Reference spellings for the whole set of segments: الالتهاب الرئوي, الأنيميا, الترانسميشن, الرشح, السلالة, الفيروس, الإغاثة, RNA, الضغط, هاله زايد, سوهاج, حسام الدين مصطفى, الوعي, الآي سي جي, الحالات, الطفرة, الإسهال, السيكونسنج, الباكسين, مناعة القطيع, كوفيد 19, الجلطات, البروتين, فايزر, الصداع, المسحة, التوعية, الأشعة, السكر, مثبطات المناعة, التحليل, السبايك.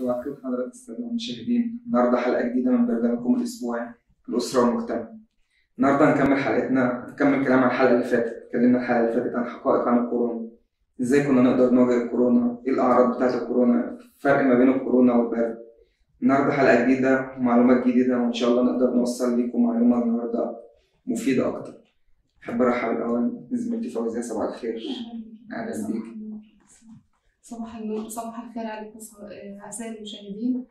مساء الخير حضرات السادة المشاهدين. النهارده حلقة جديدة من برنامجكم الأسبوعي الأسرة والمجتمع. النهارده هنكمل كلام عن الحلقة اللي فاتت، اتكلمنا الحلقة اللي فاتت عن حقائق عن الكورونا، ازاي كنا نقدر نواجه الكورونا، ايه الأعراض بتاعة الكورونا، الفرق ما بين الكورونا والبرد. النهارده حلقة جديدة ومعلومات جديدة وإن شاء الله نقدر نوصل لكم معلومات النهارده مفيدة أكتر. أحب أرحب الأول بزميلتي فوزية، صباح الخير. أهلا بيكي. صباح الخير عليكم أعزائي المشاهدين،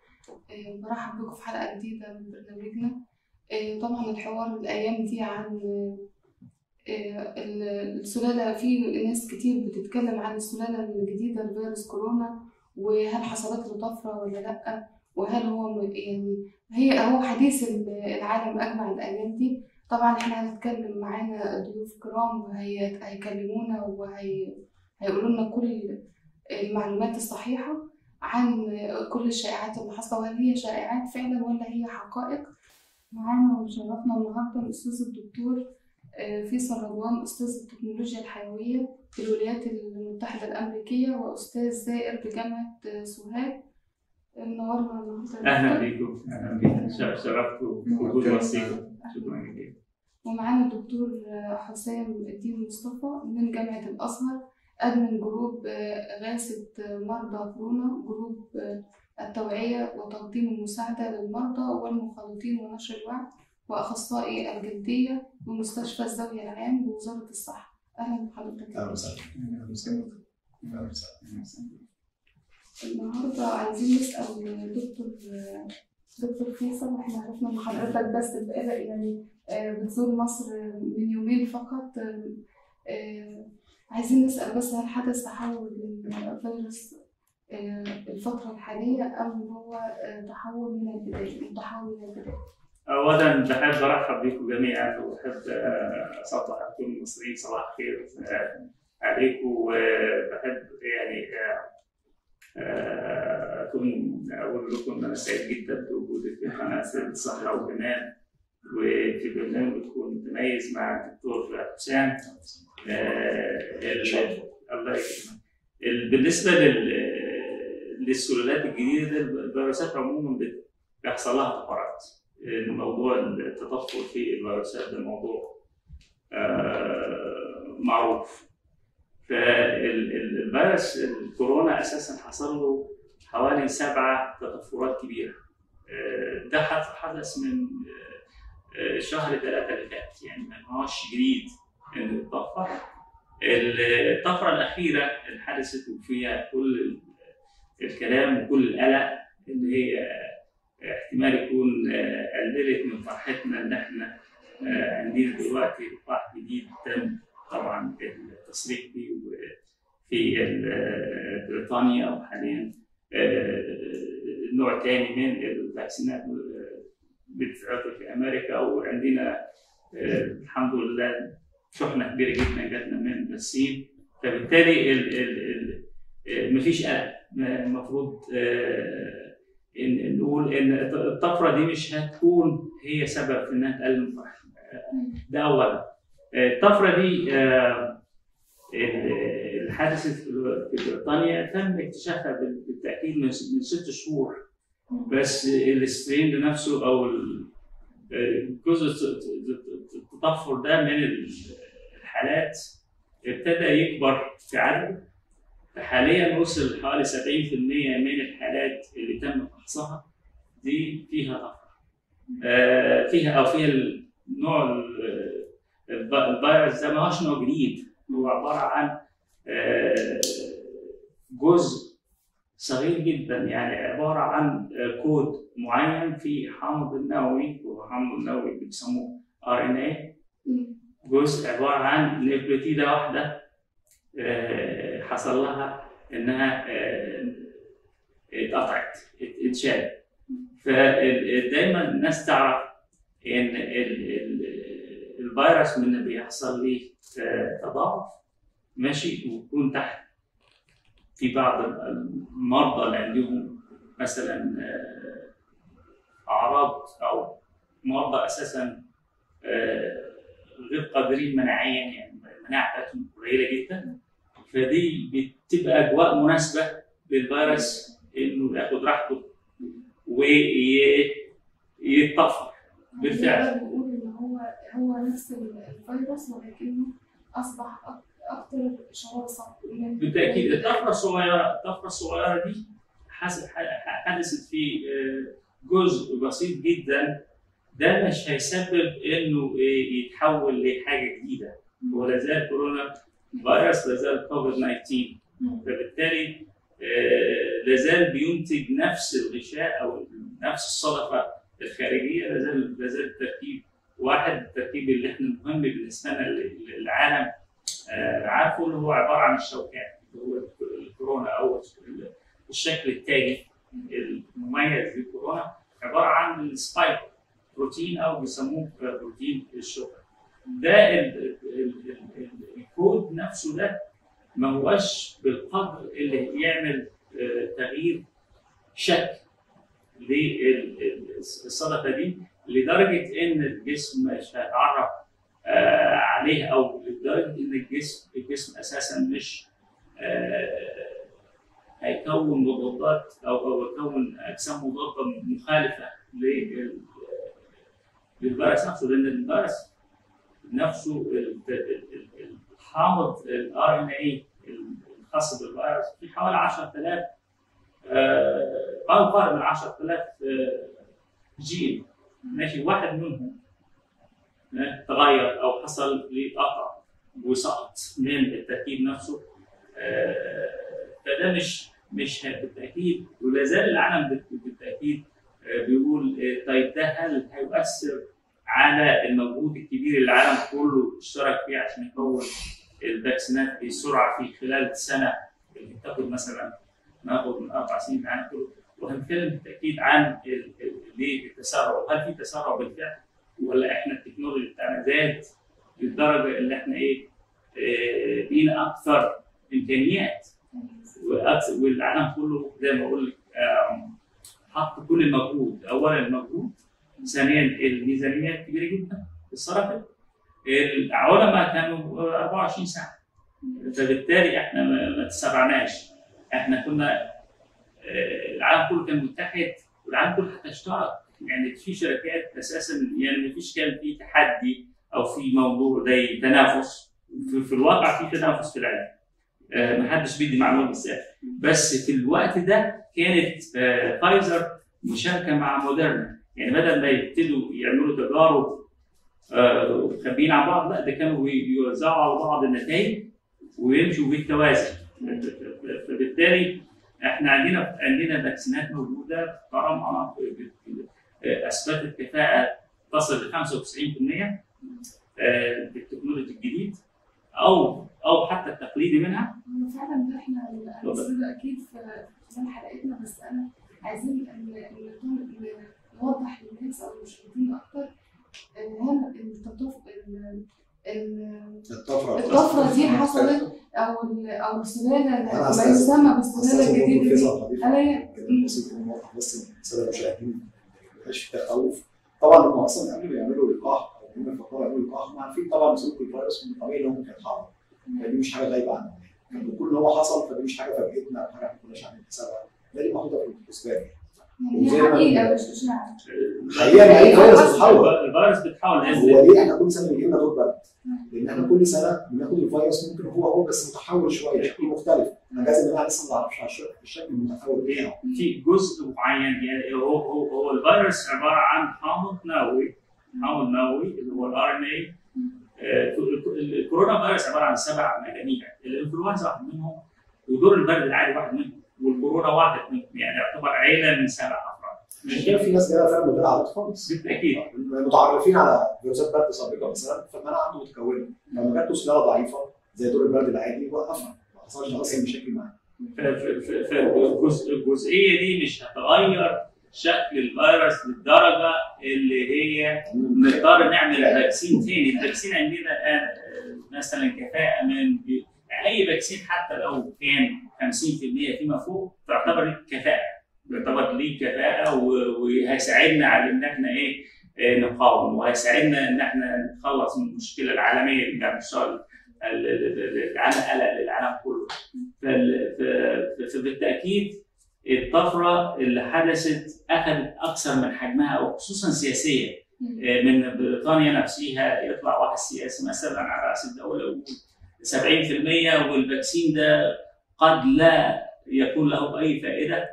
برحب بكم في حلقة جديدة من برنامجنا. طبعا الحوار الأيام دي عن السلالة، في ناس كتير بتتكلم عن السلالة الجديدة لفيروس كورونا، وهل حصلت له طفرة ولا لأ، وهل هو يعني هو حديث العالم أجمع الأيام دي. طبعا احنا هنتكلم معانا ضيوف كرام هيكلمونا وهيقولوا لنا كل المعلومات الصحيحة عن كل الشائعات اللي حصلت، وهل هي شائعات فعلا ولا هي حقائق. معانا وشرفنا النهارده الأستاذ الدكتور فيصل رضوان، أستاذ التكنولوجيا الحيوية في الولايات المتحدة الأمريكية وأستاذ زائر بجامعة سوهاج. منورنا النهارده. أهلا بيكم. أهلا بيكم، شرفتوا بوجود وسيلة. شكرا جزيلا. ومعانا الدكتور حسام الدين مصطفى من جامعة الأزهر، أدمن جروب إغاثة مرضى كورونا، جروب التوعية وتقديم المساعدة للمرضى والمخالطين ونشر الوعي، وأخصائي الجلدية بمستشفى الزاوية العام بوزارة الصحة. أهلا بحضرتك. أهلا وسهلا. النهارده عايزين نسأل دكتور فيصل، واحنا عرفنا من حضرتك بس يعني بتزور مصر من يومين فقط، عايزين نسأل بس هل حدث تحول للفيروس الفترة الحالية أو هو تحول من البداية؟ أولاً بحب أرحب بكم جميعاً، وأحب أسطح كل المصريين صباح الخير عليكم، وبحب يعني أكون أقول لكم أنا سعيد جداً بوجودك في قناة الصحة والإيمان، وفي برنامج بتكون متميز مع الدكتور حسام. الله يكرمك. بالنسبه للسلالات الجديده، الفيروسات عموما بيحصل لها طفرات. الموضوع التطفل في الفيروسات ده موضوع معروف. فالفيروس الكورونا اساسا حصل له حوالي 7 تطفرات كبيره. ده حدث من شهر 3 اللي فات، يعني ما هوش جديد. الطفرة الأخيرة اللي حدثت وفيها كل الكلام وكل القلق، اللي هي احتمال يكون قللت من فرحتنا إن إحنا عندنا دلوقتي لقاح جديد تم طبعًا التصريح بيه في بريطانيا، وحاليًا نوع تاني من الفاكسينات بتتعاطى في أمريكا، وعندنا الحمد لله شحنة كبيرة جدا جاتنا من الصين. فبالتالي مفيش قلق. المفروض نقول ان الطفرة دي مش هتكون هي سبب في انها تقلل من فرحتنا. ده اولا. الطفرة دي اللي حدثت في بريطانيا تم اكتشافها بالتأكيد من 6 شهور، بس السترين نفسه او جزء التطفر ده من الحالات ابتدى يكبر في عدده، فحاليا وصل حوالي 70% من الحالات اللي تم فحصها دي فيها طفرة، فيها نوع الفيروس ده ماهوش نوع جديد، هو عبارة عن جزء صغير جدا، يعني عبارة عن كود معين في حامض النووي، والحامض النووي اللي بيسموه RNA، جزء عبارة عن نيوكليوتيدة واحدة حصل لها إنها اتقطعت، اتشالت. فدايما الناس تعرف إن الفيروس من اللي بيحصل ليه تضاعف، ماشي، ويكون تحت في بعض المرضى اللي عندهم مثلا أعراض أو مرضى أساسا غير قادرين مناعيا، يعني المناعه بتاعتهم قليله جدا، فدي بتبقى اجواء مناسبه للفيروس انه ياخد راحته ويتطفر بالفعل. بنقول ان هو نفس الفيروس ولكنه اصبح اكثر شراسه. بالتاكيد الطفره الصغيره دي حدثت في جزء بسيط جدا، ده مش هيسبب انه يتحول لحاجه جديده، ولا زال كورونا فيروس، لا زال كوفيد 19، فبالتالي لا زال بينتج نفس الغشاء او نفس الصدفه الخارجيه، لا زال التركيب واحد. التركيب اللي احنا مهم بالنسبه للعالم عارفه اللي هو عباره عن الشوكات، اللي هو الكورونا او الشكل التاني المميز للكورونا عباره عن السبايك بروتين او بيسموه بروتين الشوكه. ده الكود نفسه ده ما هوش بالقدر اللي يعمل تغيير شكل للصدفه دي لدرجه ان الجسم مش هيتعرف عليه، او لدرجه ان الجسم اساسا مش هيكون مضادات او هيكون اجسام مضاده مخالفه للفيروس نفسه، لان الفيروس نفسه الحامض الار ان اي الخاص بالفيروس في حوالي 10000 اكثر من 10000 جين، ماشي؟ واحد منهم تغير او حصل ليه قطع وسقط من التركيب نفسه، فده مش بالتاكيد، ولا زال العالم بالتاكيد بيقول طيب ده هل هيؤثر على المجهود الكبير اللي العالم كله اشترك فيه عشان يكون الفاكسينات بسرعه في خلال سنه اللي بتاخد مثلا ناخد من 4 سنين العالم كله، وهنتكلم بالتاكيد عن ليه التسارع، هل في تسارع بالفعل ولا احنا التكنولوجيا بتاعنا زادت للدرجه اللي احنا بقينا اكثر امكانيات، والعالم كله زي ما اقول لك حط كل المجهود، اولا المجهود، ثانيا الميزانيه الكبيره جدا اتصرفت، العلماء كانوا 24 ساعه، فبالتالي احنا ما تسرعناش، احنا كنا العالم كله كان متحد، والعالم كله حتى اشترك، يعني في شركات اساسا يعني ما فيش كان في تحدي او في موضوع زي تنافس، في الواقع في تنافس في العلم، ما حدش بيدي معلومات بالسهل، بس في الوقت ده كانت فايزر مشاركه مع موديرنا، يعني بدل ما يبتدوا يعملوا تجارب مخبيين عن بعض، لا ده كانوا بيوزعوا على بعض النتائج ويمشوا بالتوازي، فبالتالي احنا عندنا فاكسينات موجوده طالما اثبتت كفاءه تصل ل 95% بالتكنولوجيا الجديد او حتى التقليدي منها. فعلا احنا هنوصله اكيد في حلقتنا، بس انا عايزين نوضح للناس او المشاهدين اكتر هل الطفره دي حصلت او السلاله ما يسمى بالسلاله الجديده دي. انا بسيط الموضوع بس للساده المشاهدين ما يبقاش في تخوف. طبعا هم اصلا قبل ما يعملوا لقاح او هم فكروا يعملوا لقاح هم عارفين طبعا سلوك الفيروس من الطبيعي ان هم هيتحركوا، فدي مش حاجه غايبه عنهم، يعني كل اللي هو حصل فدي مش حاجه فاجئتنا او حاجه احنا ما كناش عاملين حسابها، ده اللي محطوطه في الحسبان. يعني حقيقه مش اشاعه، حقيقه الفيروس بيتحول، هو ليه احنا كل سنه بيجي لنا دور برد؟ لان احنا كل سنه بناخد الفيروس ممكن هو بس متحول شويه، شكله مختلف، اجازه منها لسه ما نعرفش على الشكل المتحول بتاعه. في جزء معين يعني هو الفيروس عباره عن حامض نووي اللي هو الار ان اي. الكورونا فيروس عباره عن 7 مجاميع، الانفلونزا واحد منهم، ودور البرد العادي واحد منهم، والكورونا واحد منهم، يعني يعتبر عيله من 7 افراد. عشان كده في ناس جايه فعلا مدرعه على الخالص. بالتاكيد متعرفين على فيروسات برد سابقه مثلا، فالمناعه عنده متكونه، لما جات له سلاله ضعيفه زي دور البرد العادي وقفها، ما حصلش اصلا مشاكل معاه. فالجزئيه دي مش هتغير شكل الفيروس للدرجه اللي هي نضطر نعمل باكسين تاني، الباكسين عندنا الان مثلا كفاءه من اي باكسين حتى لو كان 50% فيما فوق تعتبر ليه كفاءه وهيساعدنا على ان احنا نقاوم، وهيساعدنا ان احنا نتخلص من المشكله العالميه اللي عم تشتغل العالم كله، فبالتاكيد الطفرة اللي حدثت أخذت أكثر من حجمها وخصوصا سياسيا. من بريطانيا نفسها يطلع واحد سياسي مثلا على رأس الدولة ويقول 70% والباكسين ده قد لا يكون له أي فائدة.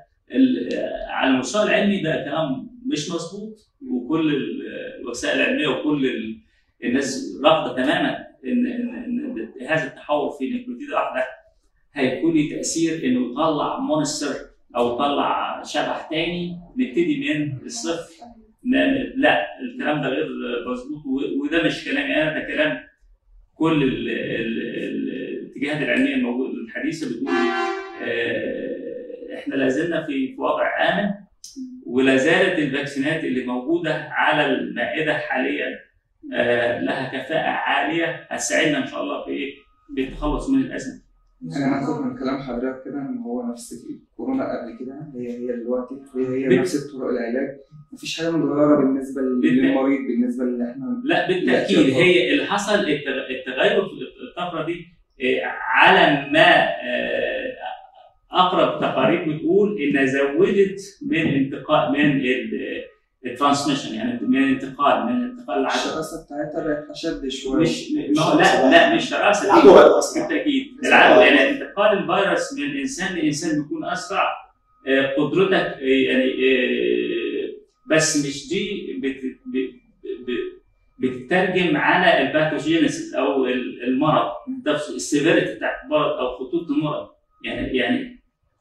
على المستوى العلمي ده كلام مش مظبوط، وكل الوسائل العلمية وكل الناس رافضة تماما إن هذا التحول في النيكلوتيد الأحمر هيكون لي تأثير إنه يطلع مونستر أو يطلع شبح تاني نبتدي من الصفر. لا، الكلام ده غير مظبوط، وده مش كلامي أنا، ده كلام كل الاتجاهات العلمية الموجودة الحديثة بتقول احنا لازلنا في وضع آمن، ولا زالت الفاكسينات اللي موجودة على المائدة حاليا لها كفاءة عالية هتساعدنا إن شاء الله بالتخلص من الأزمة. أنا هاخد من كلام حضرتك كده إن هو نفس كورونا قبل كده هي دلوقتي هي نفس طرق العلاج، مفيش حاجة متغيرة بالنسبة للمريض بالنسبة اللي احنا. لا بالتأكيد، هي اللي حصل التغير في الطفرة دي على ما أقرب تقارير بتقول إنها زودت من الترانسميشن، يعني من الانتقال العدوى. الشراسة بتاعتها بقت أشد شوية. لا مش شراسة، العدوى أصلا بالتأكيد، العدوى يعني انتقال الفيروس من إنسان لإنسان بيكون أسرع. قدرتك يعني بس مش دي بتترجم على الباثوجينيسيس أو المرض نفسه، السيفيريتي بتاعت المرض أو خطوط المرض. يعني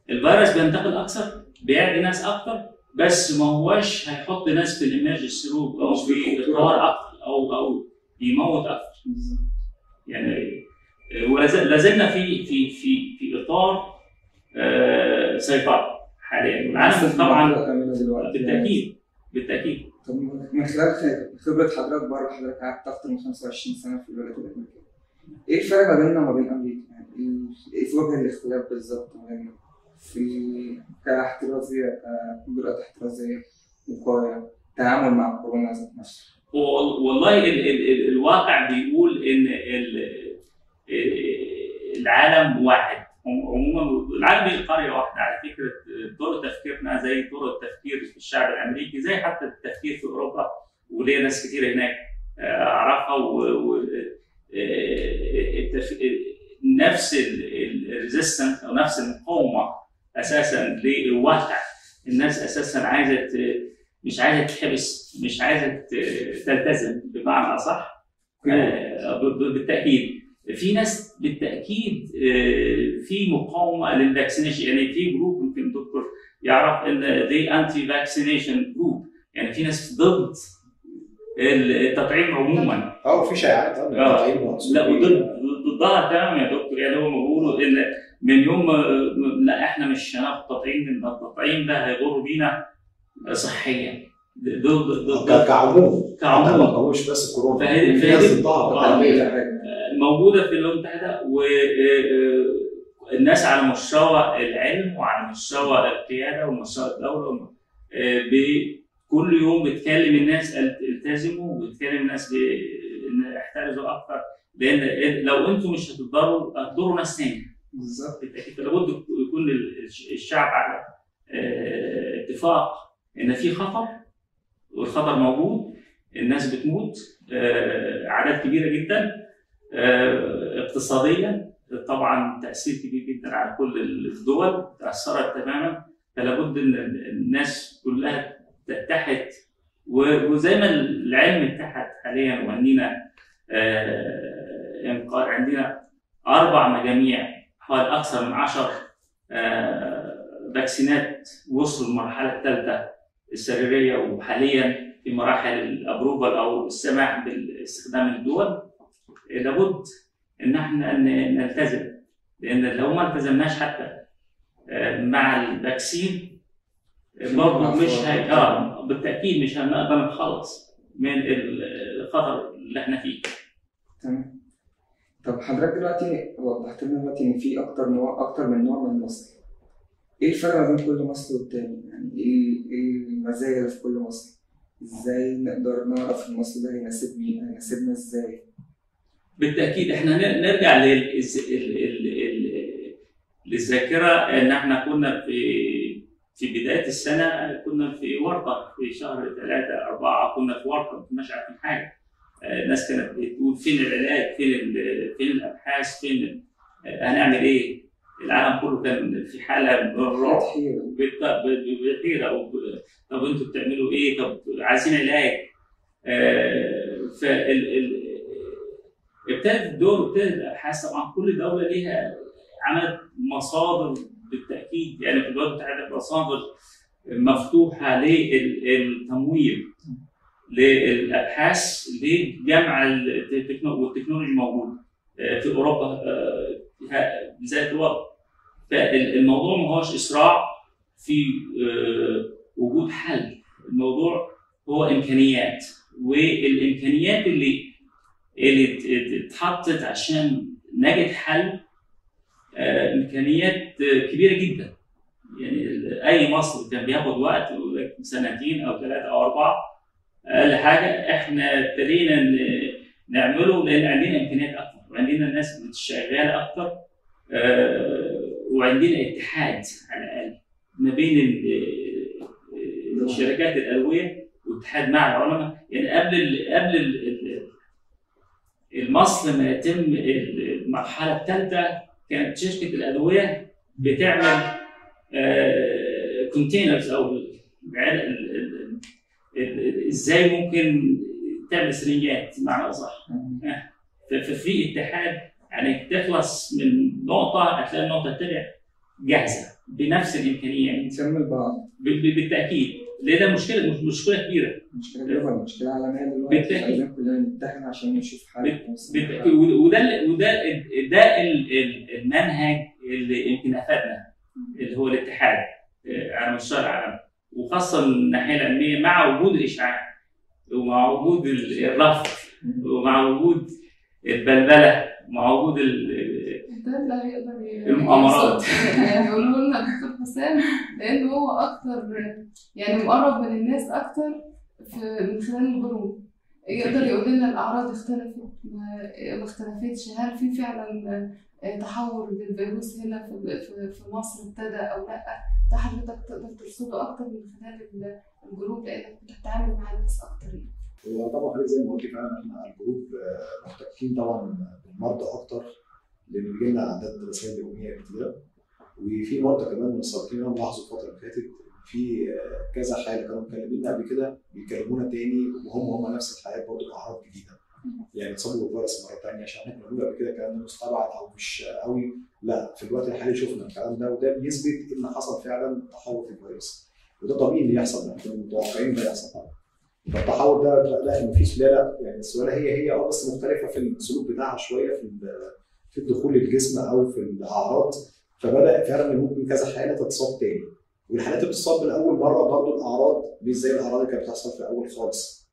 الفيروس بينتقل اكثر، بيعدي ناس اكثر، بس ما هواش هيحط ناس في الامرجنسي روم او في اطار اكثر او يموت اكثر. يعني ولازلنا في في في في اطار سيطره حاليا. العالم طبعا بالتاكيد. طب من خلال خبره حضرتك بره، حضرتك قعدت اكثر من 25 سنه في الولايات المتحده، ايه الفرق ما بيننا وما بين امريكا؟ يعني ايه وجه الاختلاف بالظبط في كاحترازيه كقدرات احترازيه وقايه تعامل مع كورونا ذات نفسها؟ والله الواقع بيقول ان العالم واحد عموما، العالم هي قريه واحده على فكره. طرق تفكيرنا زي طرق التفكير في الشعب الامريكي، زي حتى التفكير في اوروبا، وليه ناس كتير هناك اعرفها نفس الريزيستنت او نفس المقاومه اساسا للواقع. الناس اساسا مش عايزه تتحبس، مش عايزه تلتزم بمعنى اصح. بالتاكيد في ناس بالتاكيد في مقاومه للفاكسينيشن، يعني في جروب ممكن الدكتور يعرف ان دي انتي فاكسينيشن جروب، يعني في ناس ضد التطعيم عموما. في شائعات التطعيم لا ضدها تماما يا دكتور. يعني هم بيقولوا ان من يوم لا احنا مش هناخد تطعيم، ان التطعيم ده هيضر بينا صحيا. ضد كعموم ما هوش بس كورونا، فهي ضدها موجوده في الوقت ده. والناس على مستوى العلم وعلى مستوى القياده ومستوى الدوله كل يوم بتكلم الناس التزموا، وبتكلم الناس ان احترزوا اكثر، لان لو انتم مش هتضروا ناس ثانيه. بالظبط، بالتاكيد لابد يكون الشعب على اتفاق ان في خطر، والخطر موجود، الناس بتموت اعداد كبيره جدا، اقتصاديا طبعا تاثير كبير جدا على كل الدول تاثرت تماما. فلابد ان الناس كلها تحت، وزي ما العلم تحت حاليا، وعندنا عندنا 4 مجاميع حوالي اكثر من 10 فاكسينات وصلوا للمرحله الثالثه السريريه، وحاليا في مراحل الابروفال او السماح باستخدام الدول. لابد ان احنا نلتزم، لان لو ما التزمناش حتى مع الفاكسين برضه مش بالتاكيد مش هنقدر نتخلص من الخطر اللي احنا فيه. تمام. طب حضرتك دلوقتي وضحت لنا دلوقتي ان في اكتر من نوع من المصل. ايه الفرق ما بين كل مصل والتاني؟ يعني ايه المزايا اللي في كل مصل؟ ازاي نقدر نعرف المصل ده هيناسب مين؟ هيناسبنا ازاي؟ بالتاكيد احنا نرجع للذاكره ان احنا كنا في في بداية السنة كنا في ورطة، في شهر 3 4 كنا في ورطة، ما كناش عارفين حاجة. الناس كانت بتقول فين العلاج، فين الأبحاث، فين هنعمل إيه؟ العالم كله كان في حالة من الروح بالحيرة. طب أنتوا بتعملوا إيه؟ طب عايزين علاج. ابتدت الدور، ابتدت الأبحاث. طبعا كل دولة ليها عملت مصادر بالتأكيد، يعني في الولايات المتحدة مصادر مفتوحة للتمويل للأبحاث لجمع التكنولوجيا موجودة. في أوروبا بذات الوضع، فالموضوع ما هوش إسراع في وجود حل. الموضوع هو إمكانيات، والإمكانيات اللي اتحطت عشان نجد حل إمكانيات كبيرة جدا. يعني أي مصر كان بياخد وقت 2 أو 3 أو 4 أقل حاجة، إحنا ابتدينا نعمله لأن عندنا إمكانيات أكتر، وعندنا ناس شغالة أكتر، وعندنا اتحاد على الأقل ما بين الشركات الأدوية واتحاد مع العلماء. يعني قبل المصل ما يتم المرحلة الثالثة كانت شركة الأدوية بتعمل كونتينرز أو ازاي ممكن تعمل سرنجات بمعنى صح. ففي اتحاد، يعني تخلص من نقطه هتلاقي النقطه الثانيه جاهزه بنفس الامكانيات، نسمي بعض بالتاكيد. لان مشكله، مشكله كبيره، مشكله كبيره، مشكله عالميه دلوقتي، لازم كلنا نتحد عشان نشوف حل. وده المنهج اللي يمكن افادنا، اللي هو الاتحاد على مستوى العالم، وخاصه الناحيه العلميه، مع وجود الاشعاع ومع وجود الرفض ومع وجود البلبله ومع وجود المؤامرات. يعني بيقولوا لنا دكتور حسام لان هو اكتر، يعني مقرب من الناس اكتر من خلال الجروب، يقدر يقول لنا الاعراض اختلفت ما اختلفتش، هل في فعلا تحول للفيروس هنا في مصر ابتدى او لا. ده حضرتك تقدر ترصده اكتر من خلال الجروب لانك بتتعامل مع الناس اكتر. هو طبعا حضرتك زي ما قلت فعلا احنا الجروب محتكين طبعا بالمرضى اكتر، لان بيجي لنا اعداد رسائل يوميه كتيره، وفي مرضى كمان من السرطان انا ملاحظه الفتره اللي فاتت في كذا حاله كانوا مكلمينا قبل كده بيكلمونا تاني، وهم نفس الحالات برضه باعراض جديده، يعني اتصابوا بالفيروس مره ثانيه. عشان احنا كنا بنقول قبل كده الكلام ده مستبعد او مش قوي، لا في الوقت الحالي شفنا الكلام ده، وده بيثبت ان حصل فعلا تحول في الفيروس، وده طبيعي اللي يحصل، احنا كنا متوقعين ده يحصل فعلا. فالتحول ده لا مفيش، لا يعني السلاله هي بس مختلفه في السلوك بتاعها شويه في الدخول للجسم او في الاعراض، فبدا فعلا ممكن كذا حاله تتصاب تاني. والحالات اللي بتتصاب من اول مره برضه الاعراض مش زي الاعراض اللي كانت بتحصل في الاول خالص.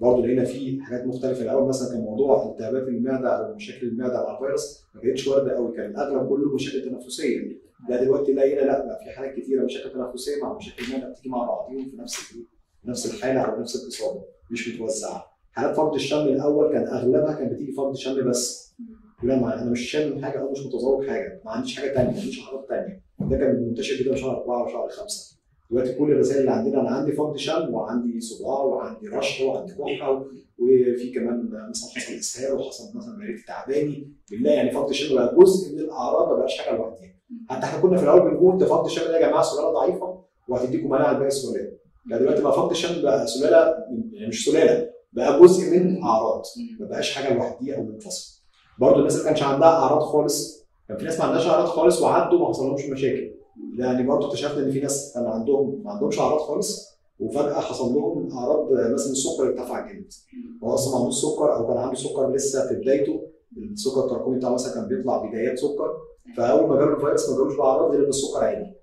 برضه لقينا في حاجات مختلفه. الاول مثلا كان موضوع التهابات المعده او مشاكل المعده مع الفيروس ما كانتش وارده قوي، كان الاغلب كله مشاكل تنفسيه. لا دلوقتي لقينا لا في حالات كتيره مشاكل تنفسيه مع مشاكل المعده بتيجي مع بعضهم في نفس الحاله او نفس الاصابه، مش متوزعه. حالات فقد الشم الاول كان اغلبها كانت بتيجي فقد شم بس، لا انا مش شامم حاجه او مش متذوق حاجه، ما عنديش حاجه ثانيه، ما عنديش حاجات ثانيه. ده كان منتشر جدا في شهر 4 وشهر 5. دلوقتي كل الرسائل اللي عندنا انا عندي فقد شم وعندي صداع وعندي رشح وعندي كحه، وفي كمان مثلا حصل اسهال وحصل مثلا مريض تعباني بالله. يعني فقد الشم بقى جزء من الاعراض، ما بقاش حاجه لوحدها. حتى احنا كنا في الاول بنقول ده فقد الشم يا جماعه سلاله ضعيفه وهتديكم مناعه باقي السلالات. لا دلوقتي بقى فقد الشم بقى سلاله، يعني مش سلاله، بقى جزء من اعراض، ما بقاش حاجه لوحدها او منفصله. برضه الناس اللي ما كانش عندها اعراض خالص، كان في ناس ما عندهاش اعراض خالص وعدوا ما حصلهمش مشاكل، يعني برضه اكتشفنا ان في ناس كان ما عندهمش اعراض خالص وفجاه حصل لهم اعراض، مثلا السكر ارتفع جامد، هو اصلا ما عندوش سكر او كان عنده سكر لسه في بدايته، السكر التراكمي بتاعه مثلا كان بيطلع بدايات سكر، فاول ما جاله الفيروس ما جالوش باعراض غير ان السكر عالي.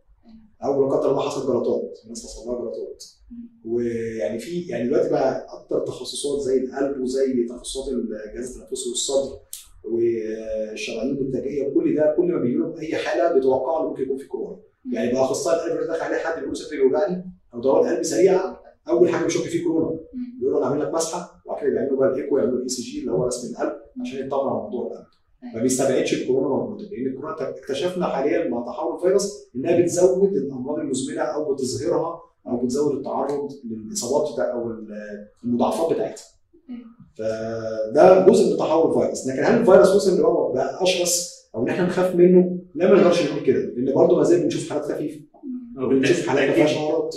او لا قدر الله حصل جلطات، الناس حصل لها جلطات. ويعني في يعني دلوقتي بقى اكتر تخصصات زي القلب وزي تخصصات الجهاز التنفسي والصدر والشرايين الانتاجيه، كل ده كل ما بيجي لهم اي حاله بيتوقعوا ان ممكن يكون في كورونا. يعني بقى اخصائي القلب اللي دخل عليه حد بيقول صدري بيوجعني او دوران قلبي سريعه، اول حاجه بيشك فيه كورونا، بيقولوا انا عامل لك مسحه، وبعد كده بيعملوا بقى الايكو، يعملوا الاي سي جي اللي هو رسم القلب عشان يطمنوا على موضوع القلب. ما بيستبعدش الكورونا موجوده، لان الكورونا اكتشفنا حاليا مع تحول الفيروس انها بتزود الامراض المزمنه او بتظهرها او بتزود التعرض للاصابات او المضاعفات بتاعتها. فده جزء من تحول الفيروس، لكن هل الفيروس وصل لو بقى اشرس او ان احنا نخاف منه؟ لا ما نقدرش نقول كده، لان برضه ما زال بنشوف حالات خفيفه او بنشوف حالات فيها شعارات.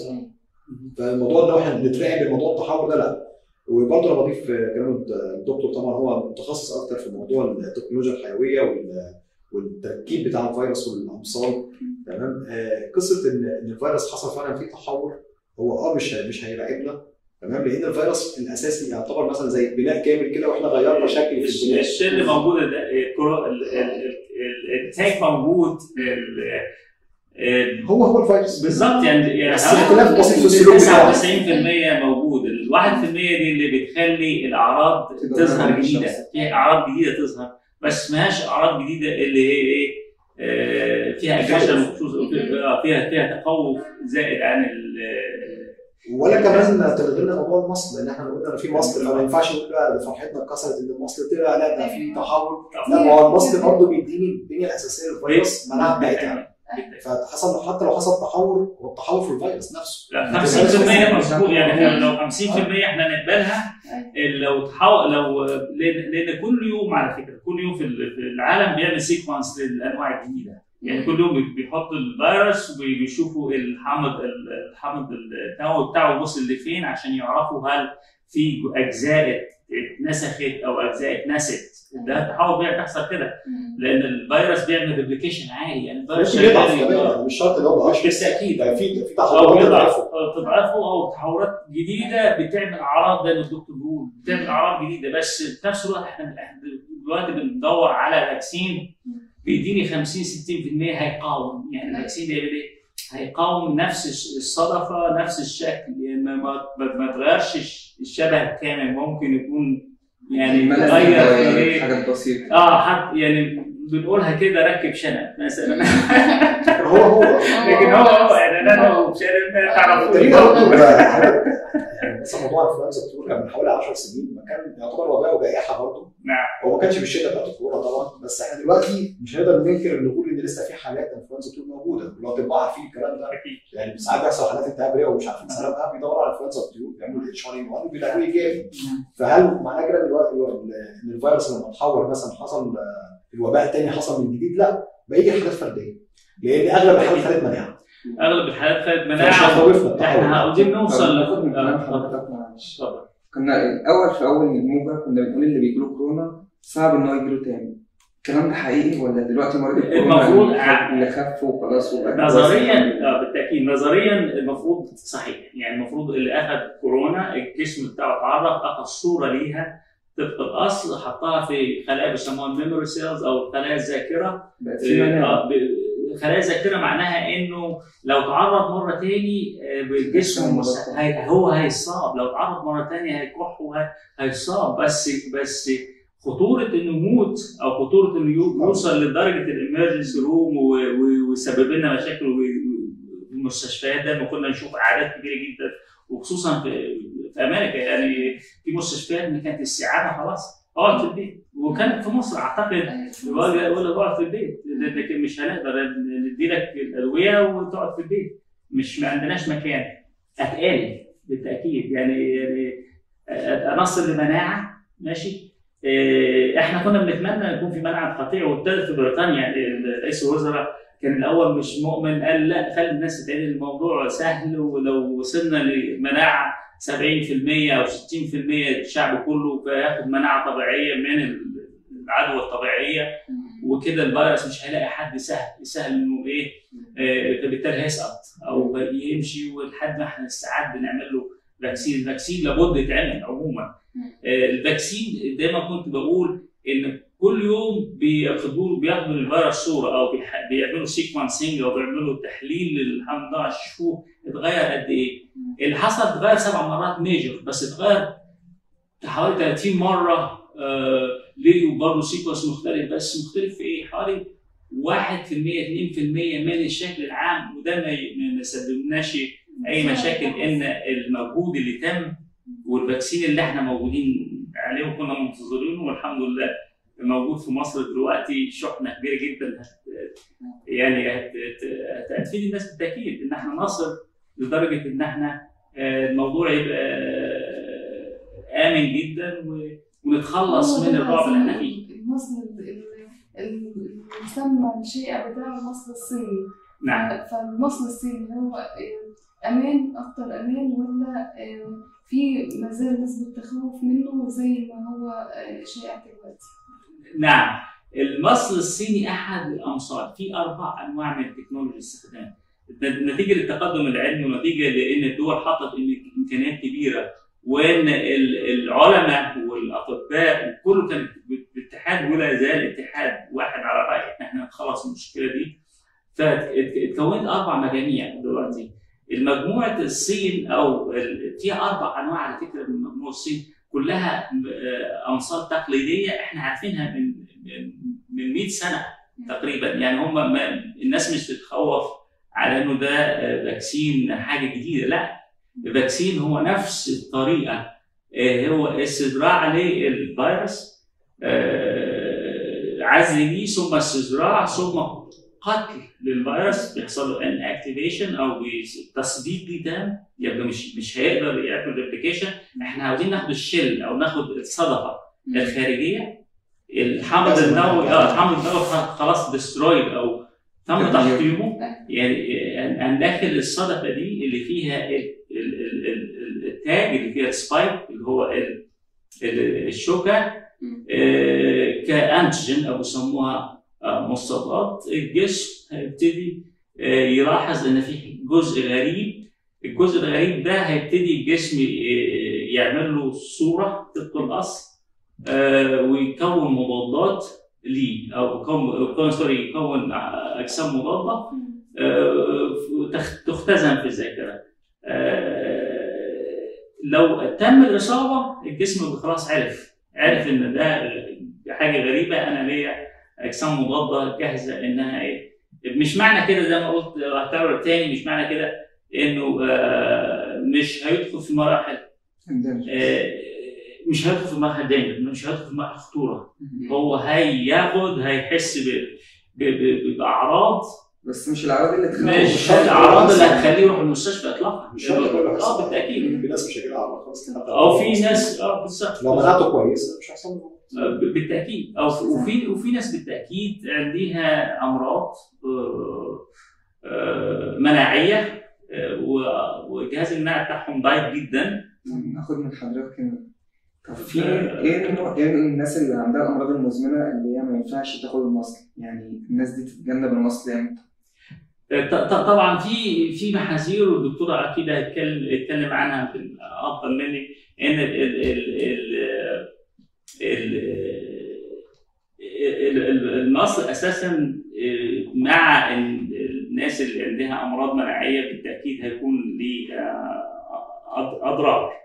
فالموضوع ده احنا بنترعب من موضوع التحول ده لا. وبرضه انا بضيف كلام الدكتور، طبعا هو متخصص اكتر في موضوع التكنولوجيا الحيويه والتركيب بتاع الفيروس والامصال. تمام، قصه ان الفيروس حصل فعلا فيه تحول، هو مش هيراقبنا، تمام، لان الفيروس الاساسي يعتبر مثلا زي بناء كامل كده، واحنا غيرنا شكل في البناء. الشل موجود، الانتاج موجود، هو الفيروس بالظبط يعني بس اختلاف بسيط في السلوك بتاعه. 99% موجود، ال 1% دي اللي بتخلي الاعراض تظهر جديده، في اعراض جديده تظهر، بس ماهاش اعراض جديده اللي هي ايه فيها اجهشه فيها تخوف زائد عن ولا كمان تلغينا موضوع المصل، لان احنا قلنا في مصل فما ينفعش نقول بقى فرحتنا اتكسرت ان المصل طلع، لا ده في تحول. لا، ما هو المصل برضه بيديني البنيه الاساسيه للفيروس، مناعه بتاعتها. فحصل حتى لو حصل تحول، والتحول في الفيروس نفسه لا 50% مظبوط، يعني لو 50% احنا نقبلها. لو تحول لان كل يوم على فكره، كل يوم في العالم بيعمل سيكونس للانواع الجديده، يعني كل يوم بيحط الفيروس وبيشوفوا الحمض التوعي بتاعه وصل لفين، عشان يعرفوا هل في اجزاء اتنسخت او اجزاء اتنست. ده تحول بيحصل كده، لان الفيروس بيعمل ريبليكيشن عالي، يعني الفيروس مش شرط اللي هو بالتاكيد في تحولات بتضعفه او تحولات جديده بتعمل اعراض زي ما الدكتور بيقول، بتعمل اعراض جديده. بس في نفس الوقت احنا دلوقتي بندور على باكسين بيديني 50-60% هيقاوم، يعني الباكسين بيعمل ايه؟ هيقاوم نفس الصدفه، نفس الشكل، يعني ما تغيرش الشبه كامل، ممكن يكون يعني متغير حاجات بسيطه. يعني بنقولها كده ركب شنب مثلا. هو لكن هو يعني انا هو شنب ما تعرفوش بس. موضوع الانفلونزا الطفوله من حوالي 10 سنين ما كان يعتبر وباء وجائحه برضه. نعم، هو ما كانش بالشده بتاعت الكورونا طبعا، بس احنا دلوقتي مش هنقدر ننكر نقول ان لسه في حالات انفلونزا الطفوله موجوده، والاطباء عارفين الكلام ده يعني. ساعات بيحصل حالات التهاب رئوي ومش عارفين سببها، بيدوروا على انفلونزا الطيور، بيعملوا HR1 وبيلاقوا ايجابي. فهل معناه كده ان الفيروس لما اتحول مثلا حصل الوباء تاني حصل من جديد؟ لا، بقيه حالات فرديه، لان اغلب الحالات خدت مناعه. اغلب الحالات خدت مناعه. احنا عاوزين نوصل كنا الاول في اول الموجه كنا بنقول اللي بيجيله كورونا صعب ان هو يجيله تاني. الكلام ده حقيقي ولا دلوقتي مريض الكورونا المفروض اللي خف وخلاص؟ نظريا بالتاكيد، نظريا المفروض صحيح، يعني المفروض اللي اخذ كورونا الجسم بتاعه اتعرض، اخذ صوره ليها طبق الاصل، حطها في خلايا بيسموها الميموري سيلز او خلايا الذاكره. خلايا الذاكره معناها انه لو تعرض مره ثاني بالجسم هو هيصاب، لو تعرض مره ثانيه هيكح وهيصاب. بس خطوره انه يموت او خطوره انه يوصل لدرجه الامرجنسي روم ويسبب لنا مشاكل في المستشفيات، ده كنا نشوف اعداد كبيره جدا، وخصوصا في امريكا. يعني في مستشفيات كانت السعاده خلاص اقعد في البيت، وكانت في مصر اعتقد ولا اقعد في البيت، لكن مش هنقدر ندي لك الادويه وتقعد في البيت، مش ما عندناش مكان. اتقالي بالتاكيد، يعني انصل لمناعه ماشي. احنا كنا بنتمنى يكون في مناعه قطيع، وابتدت في بريطانيا، يعني رئيس الوزراء كان الاول مش مؤمن، قال لا خلي الناس تعيد، الموضوع سهل، ولو وصلنا لمناعه 70% او 60% الشعب كله بياخد مناعه طبيعيه من العدوى الطبيعيه، وكده الفيروس مش هيلاقي حد سهل انه ايه، فبالتالي هيسقط او يمشي، ولحد ما احنا ساعات بنعمل له فاكسين. الفاكسين لابد يتعمل عموما. الفاكسين دايما كنت بقول ان كل يوم بياخدوا الفيروس صوره، او بيعملوا سيكونسنج، او بيعملوا تحليل للحمض 12 شهور اتغير قد ايه؟ اللي حصل اتغير 7 مرات ميجر، بس اتغير حوالي 30 مره ليه، برضه سيكونس مختلف، بس مختلف في ايه؟ حوالي 1% 2% من الشكل العام، وده ما سببناش اي مشاكل. ان المجهود اللي تم والفاكسين اللي احنا موجودين عليه وكنا منتظرينه، والحمد لله الموجود في مصر دلوقتي شحنه كبيره جدا هتفيد الناس بالتاكيد ان احنا نصل لدرجه ان احنا الموضوع يبقى امن جدا ونتخلص من الرعب اللي احنا فيه. المسمى الشائع بتاع المصل الصيني. نعم. فالمصل الصيني هو امان اكتر امان ولا في ما زال نسبه تخوف منه زي ما هو شائع دلوقتي؟ نعم، المصل الصيني احد الامصار، في 4 انواع من التكنولوجيا الاستخدام نتيجه للتقدم العلمي ونتيجه لان الدول حطت امكانيات كبيره وان العلماء والاطباء وكله كان باتحاد ولا زال اتحاد واحد على راي ان احنا نتخلص من المشكله دي. فاتكونت 4 مجاميع دلوقتي. المجموعه الصين او فيها 4 انواع على فكره من مجموعه الصين كلها انصار تقليديه احنا عارفينها من 100 سنه تقريبا، يعني هم الناس مش بتتخوف على انه ده باكسين حاجه جديده، لا الباكسين هو نفس الطريقه، هو استزراع للفيروس عزل بيه ثم استزراع ثم قتل للفيروس، بيحصل له ان اكتيفيشن او تصديق ليه تام، يبقى مش هيقدر يعمل ريبليكيشن. احنا عاوزين ناخد الشل او ناخد الصدفه الخارجيه، الحمض النووي الحمض النووي خلاص ديسترويد او تم تحطيمه، يعني هنداخل الصدفه دي اللي فيها التاج اللي فيها السبايك اللي هو الشوكه كانتيجن او بيسموها مصابات. الجسم هيبتدي يلاحظ ان في جزء غريب، الجزء الغريب ده هيبتدي الجسم يعمل له صوره طبق الاصل ويكون مضادات ليه او يكون اجسام مضاده تختزن في الذاكره. لو تم الاصابه الجسم خلاص عرف ان ده حاجه غريبه، انا ليا اجسام مضاده جاهزه انها ايه. مش معنى كده زي ما قلت هكرر تاني، مش معنى كده انه مش هيدخل في مراحل مش هيدخل في مراحل دايما، مش هيدخل في مراحل خطوره، هو هيحس باعراض بس مش الاعراض اللي تخليه يروح المستشفى اطلاقا، مش بالتاكيد. في ناس مش هتجيلها اعراض خالص او في ناس بالظبط لو مناعته كويسه مش هيحصل لهم بالتاكيد، او وفي ناس بالتاكيد عندها امراض مناعيه وجهاز المناعه بتاعهم ضعيف جدا. ناخد من حضرتك هنا، طب في ايه الناس اللي عندها الامراض المزمنه اللي هي ما ينفعش تاخد المصل، يعني الناس دي تتجنب المصل امتى؟ طبعا في محاذير والدكتوره اكيد هتتكلم عنها افضل مني، ان المصل اساسا مع الناس اللي عندها امراض مناعيه بالتاكيد هيكون ليه اضرار.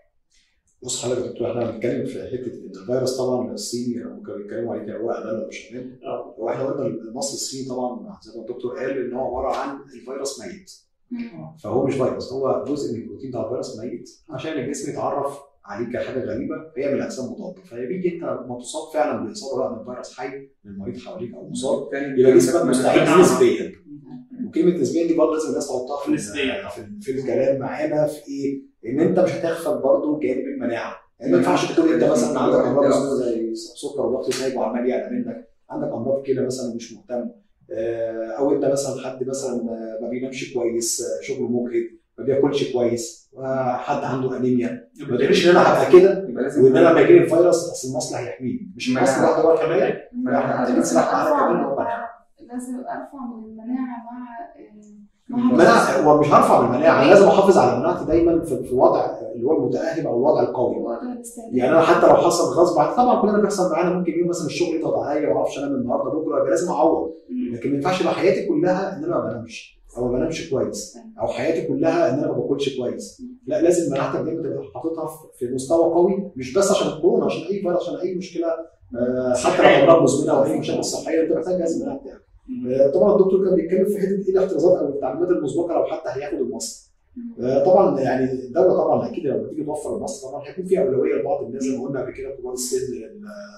بص حضرتك دكتور، احنا بنتكلم في حته ان الفيروس طبعا الصيني او كانوا بيتكلموا عليه كان هو امان ولا مش امان، واحنا قلنا المصل الصيني طبعا زي ما الدكتور قال ان هو عباره عن الفيروس ميت، فهو مش فيروس، هو جزء من البروتين بتاع الفيروس ميت عشان الجسم يتعرف عليك كحاجه غريبه فيعمل اجسام مضاده، فبيجي انت لما تصاب فعلا باصابه بقى من فيروس حي من مريض حواليك او مصاب يبقى جسمك مستعد نسبيا. وكلمه نسبيا دي برضه لازم الناس تحطها في الكلام معانا في ايه؟ ان انت مش هتغفل برضه جانب المناعه، يعني ما ينفعش تقول انت مثلا عندك امراض زي سكر وضغط سايب وعمال يعلى منك، عندك امراض كده مثلا مش مهتم، او انت مثلا حد مثلا ما بينامش كويس، شغله مجهد، ما بياكلش كويس، حد عنده انيميا، ما تقوليش ان انا هبقى كده وان انا لما يجيلي الفيروس اصل المصل هيحميني، مش المصل لوحده هو الحمايه، احنا محتاجين سلاح معانا كمان هو المناعه. لازم ارفع من المناعه هو مش هرفع من المناعه، انا لازم احافظ على مناعتي دايما في الوضع اللي هو المتاهب او الوضع القوي. يعني انا حتى لو حصل غصب طبعا كلنا بيحصل معانا، ممكن يوم مثلا الشغل يضغط عليا ما اعرفش انام النهارده بكره يبقى لازم اعوض، لكن ما ينفعش يبقى حياتي كلها ان انا ما بنامش او ما بنامش كويس او حياتي كلها ان انا ما باكلش كويس، لا لازم مناعتك دايما تبقى حاططها في مستوى قوي، مش بس عشان الكورونا، عشان اي فيروس، عشان اي مشكله حتى لو امراض مزمنه او اي مشاكل صحيه انت محتاج جهاز المناعه بتاعك. طبعا الدكتور كان بيتكلم في حته ايه الاحترازات او التعليمات المسبقه لو حتى هياخد المصل. طبعا يعني الدوله طبعا اكيد لما تيجي توفر المصل طبعا هيكون في اولويه لبعض الناس زي ما قلنا قبل كده، كبار السن،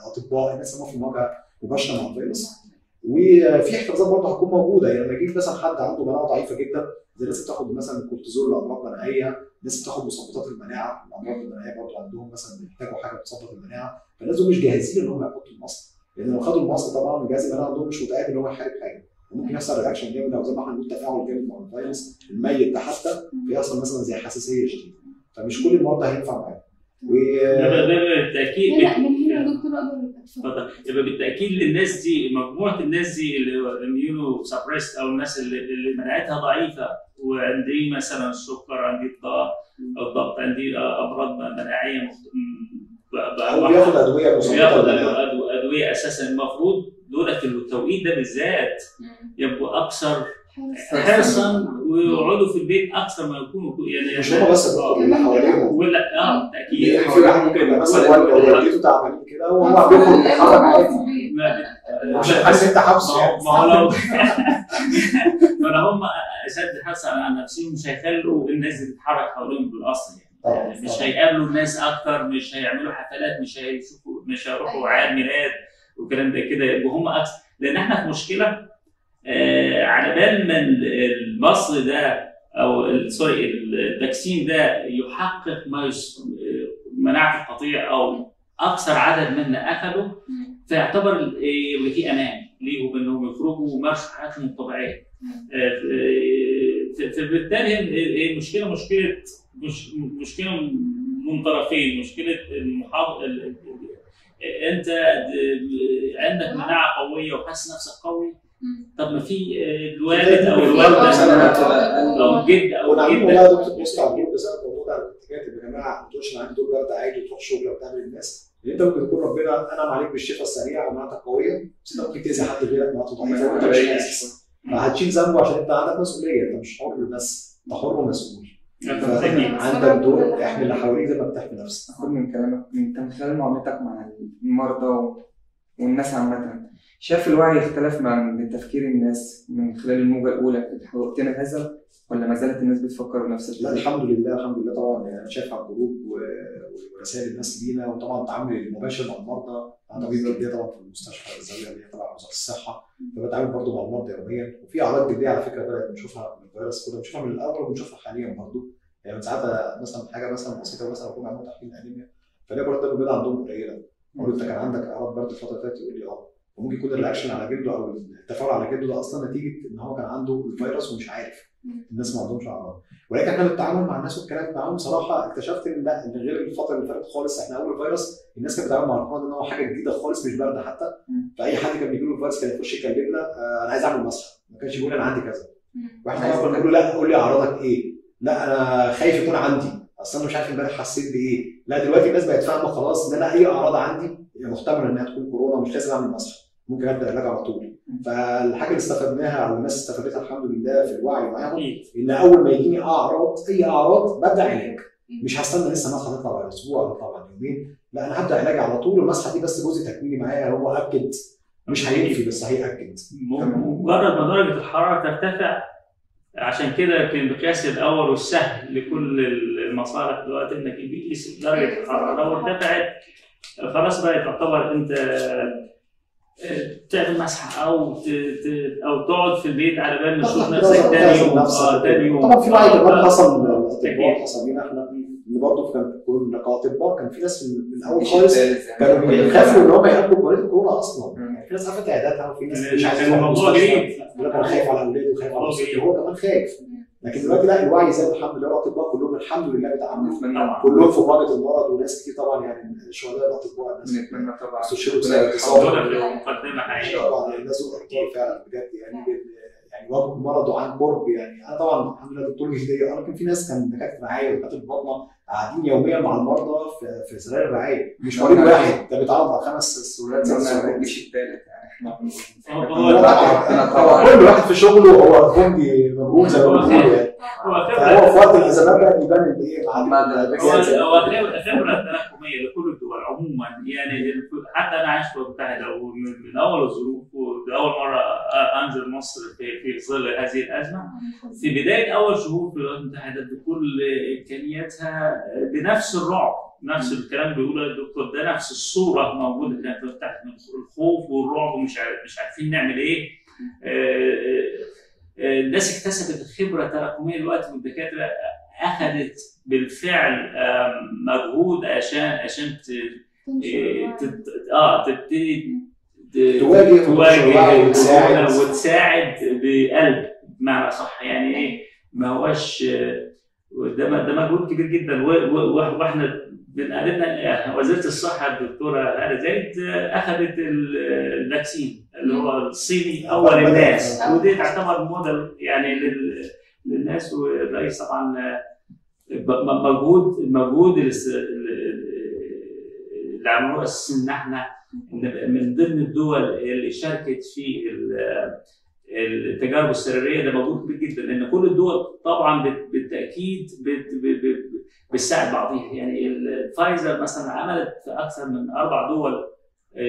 الاطباء، الناس اللي هم في المواجهه مباشره مع الفيروس. وفي احترازات برضه هتكون موجوده، يعني لما يجيب مثلا حد عنده مناعه ضعيفه جدا زي الناس بتاخد مثلا الكورتيزول لامراض مناعيه، الناس بتاخد مثبطات المناعه، الامراض المناعيه برضه عندهم مثلا بيحتاجوا حاجه تثبط المناعه، فالناس مش جاهزين ان هم يحطوا المصل، لان لو خدوا المصل طبعا الجهاز المناعي عندهم مش متاكد ان هو هيحارب حاجه، ممكن يحصل رياكشن جامد او زي ما احنا بنقول تفاعل جامد مع الفيروس الميت ده، حتى بيحصل مثلا زي حساسيه شديده، فمش كل المرضى هينفع معاه. بالتاكيد لا من هنا يا دكتور اقدر اتفضل. يبقى بالتاكيد للناس دي، مجموعه الناس دي اللي اميونو سبريست او الناس اللي مناعتها ضعيفه وعندي مثلا السكر، عندي الضغط، عندي امراض مناعيه او بياخد ادويه اساسا، المفروض دول في التوقيت ده بالذات يبقوا اكثر حرصا ويقعدوا في البيت اكثر ما يكونوا، يعني مش هم بس اللي حواليهم ولا اكيد في واحد ممكن يبقى مثلا والدته تعبانه كده وهو عم بيخرج يتحرك عادي عشان حاسس انت حبسه، ما هو لو هم اشد حرص على نفسهم مش هيخلوا الناس اللي بتتحرك حواليهم بالاصل، يعني مش هيقابلوا الناس اكثر، مش هيعملوا حفلات، مش هيروحوا اعياد ميلاد والكلام ده كده، يبقوا هم اكثر، لان احنا في مشكله على بال ما المصل ده او سوري الباكسين ده يحقق مناعه القطيع او اكثر عدد منا اخذوا، فيعتبر في امان ليهم انهم يخرجوا ويمارسوا حياتهم الطبيعيه. فبالتالي المشكله مشكله من طرفين، مشكله انت عندك مناعه قويه وحاسس نفسك قوي، طب ما في الوالد او الوالده او الجد او الجده، ونعمل والله يا دكتور بوست على الجروب بسبب موضوع الارتكاز، يا جماعه ما تقولش انا عندي دور برد عادي وتروح شغل وتقابل الناس، لان انت ممكن يكون ربنا انعم عليك بالشفاء السريع ومناعتك قويه، بس انت ممكن تاذي حد غيرك مناعته ضعيفه وانت مش حاسس، فهتشيل ذنبه عشان انت عندك مسؤوليه، انت مش حر بس، انت حر ومسؤول، عندك دور احمي اللي حواليك زي ما بتحمي نفسك. خد من كلامك، انت من خلال معاملتك مع المرضى والناس عامه، شاف الوعي اختلف مع تفكير الناس من خلال الموجه الاولى في وقتنا هذا، ولا ما زالت الناس بتفكر نفس الشيء؟ لا الحمد لله طبعا، يعني انا شايف على الجروب ورسائل الناس لينا، وطبعا التعامل المباشر مع المرضى، انا طبيب تغذيه طبعا في المستشفى الزاويه اللي هي تبع وزاره الصحه، فبتعامل برضه مع المرضى يوميا، وفي اعراض جديه على فكره بدات بنشوفها من الفيروس، كنا بنشوفها من الاول وبنشوفها حاليا برضه، يعني ساعات مثلا حاجه مثلا بسيطه، مثلا اكون عامل تحليل انيميا فلاقي برضه البيضه عندهم قليله، اقول انت كان عندك اعراض برد الفتره اللي فاتت، يقول لي اه، وممكن يكون الرياكشن على جلده او التفاعل على جلده ده اصلا نتيجه ان هو كان عنده الفيروس ومش عارف، الناس ما عندهمش اعراض، ولكن احنا بالتعامل مع الناس والكلام معاهم بصراحه اكتشفت ان لا، ان غير الفتره اللي فاتت خالص، احنا اول فيروس الناس كانت بتتعامل مع الفيروس ان هو حاجه جديده خالص مش بارده حتى، فاي حد كان بيجي له الفيروس كان يخش يكلمنا انا عايز اعمل مسحه، ما كانش بيقول انا عندي كذا، واحنا كنا بنقول له لا قول لي اعراضك ايه، لا انا خايف يكون عندي، اصل انا مش عارف امبارح حسيت بايه، لا دلوقتي الناس بقت فاهمه خلاص ان انا اي اعراض عندي محتمل انها تكون كورونا، مش لازم اعمل مسحه، ممكن ابدا علاج على طول. فالحاجه اللي استفدناها والناس استفادتها الحمد لله في الوعي معاهم، ان اول ما يجيني اي اعراض ببدا علاج، مش هستنى لسه مسحه تطلع بعد اسبوع ولا تطلع بعد يومين، لا انا هبدا علاج على طول، المسحه دي بس جزء تكميلي معايا، هو اكد مش هينفي بس هياكد. مجرد ما درجه الحراره ترتفع، عشان كده كان المقياس الاول والسهل لكل المصالح دلوقتي انك تقيس درجه الحراره، لو ارتفعت خلاص بقى تعتبر انت تعمل مسحه او تقعد في البيت على بال ما تشوف نفسك تاني يوم. طبعا في وعي كمان حصل من الاطباء، حصل لينا احنا اللي برضه كنا كاطباء، كان في ناس من الاول خالص كانوا بيخافوا ان هم يقابلوا مريض كورونا اصلا، في ناس خافت عياداتها وفي ناس مش عايزه الموضوع جديد، يقول لك انا خايف على اولادي وخايف على نفسي، هو كمان خايف، لكن دلوقتي لا الوعي زاد الحمد لله، الاطباء كلهم الحمد لله بيتعاملوا كلهم في مواجهه المرض، وناس كتير طبعا يعني شهداء الاطباء، الناس نتمنى طبعا مقدمه حقيقيه طبعا، الناس دول فعلا بجد يعني واجهوا المرض عن قرب، يعني انا طبعا الحمد لله دكتور جلديه، ولكن في ناس كان دكاتره رعايه ودكاتره بطنه قاعدين يوميا مع المرضى في سراير الرعايه، مش مريض واحد ده بيتعرض على 5 سريرات، ما بيجيش الثالث كل واحد في شغله، هو كومبي مجهود زي ما بنقول، يعني هو في وقت الازمات بقى بيبان قد ايه، هو الخبره التراكميه لكل الدول عموما، يعني حتى انا عايش في المتحده من اول الظروف، واول مره انزل مصر في ظل هذه الازمه، في بدايه اول شهور في الولايات المتحده بكل امكانياتها بنفس الرعب نفس الكلام بيقوله الدكتور، ده نفس الصوره موجوده بتاعت الخوف والرعب ومش عارفين نعمل ايه. الناس اكتسبت الخبره التراكميه دلوقتي، والدكاتره اخذت بالفعل مجهود عشان تبتدي تواجه وتساعد بقلب، بمعنى صح يعني ايه، ما هواش ده مجهود كبير جدا. واحنا بنقابلنا وزيره الصحه الدكتوره هاله زايد اخذت الباكسين اللي هو الصيني اول الناس، ودي تعتبر موديل يعني للناس. والرئيس طبعا مجهود اللي عملوه اساسا ان احنا من ضمن الدول اللي شاركت في التجارب السريريه ده موجود كبير جدا، لان كل الدول طبعا بالتاكيد بتساعد بعضيها. يعني الفايزر مثلا عملت في اكثر من 4 دول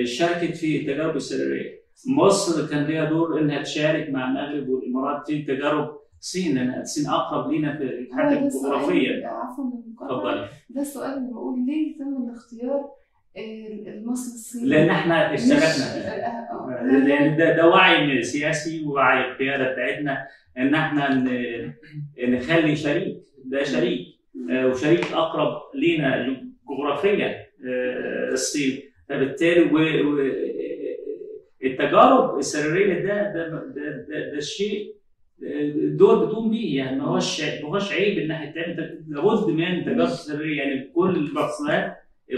شاركت في التجارب السريريه. مصر كان ليها دور انها تشارك مع المغرب والامارات في تجارب الصين، لان الصين اقرب لينا في حتى جغرافيا. اتفضلي. ده السؤال اللي بقول ليه تم الاختيار المصري الصيني؟ لان احنا اشتغلنا، لان ده وعي سياسي ووعي القياده بتاعتنا ان احنا نخلي شريك، ده شريك وشريك اقرب لينا جغرافيا الصين، فبالتالي التجارب السريريه ده شيء الدول بتقوم بيه. يعني ما هوش عيب ان احنا نتعمل، لابد من تجارب سريريه. يعني كل الفاكسينات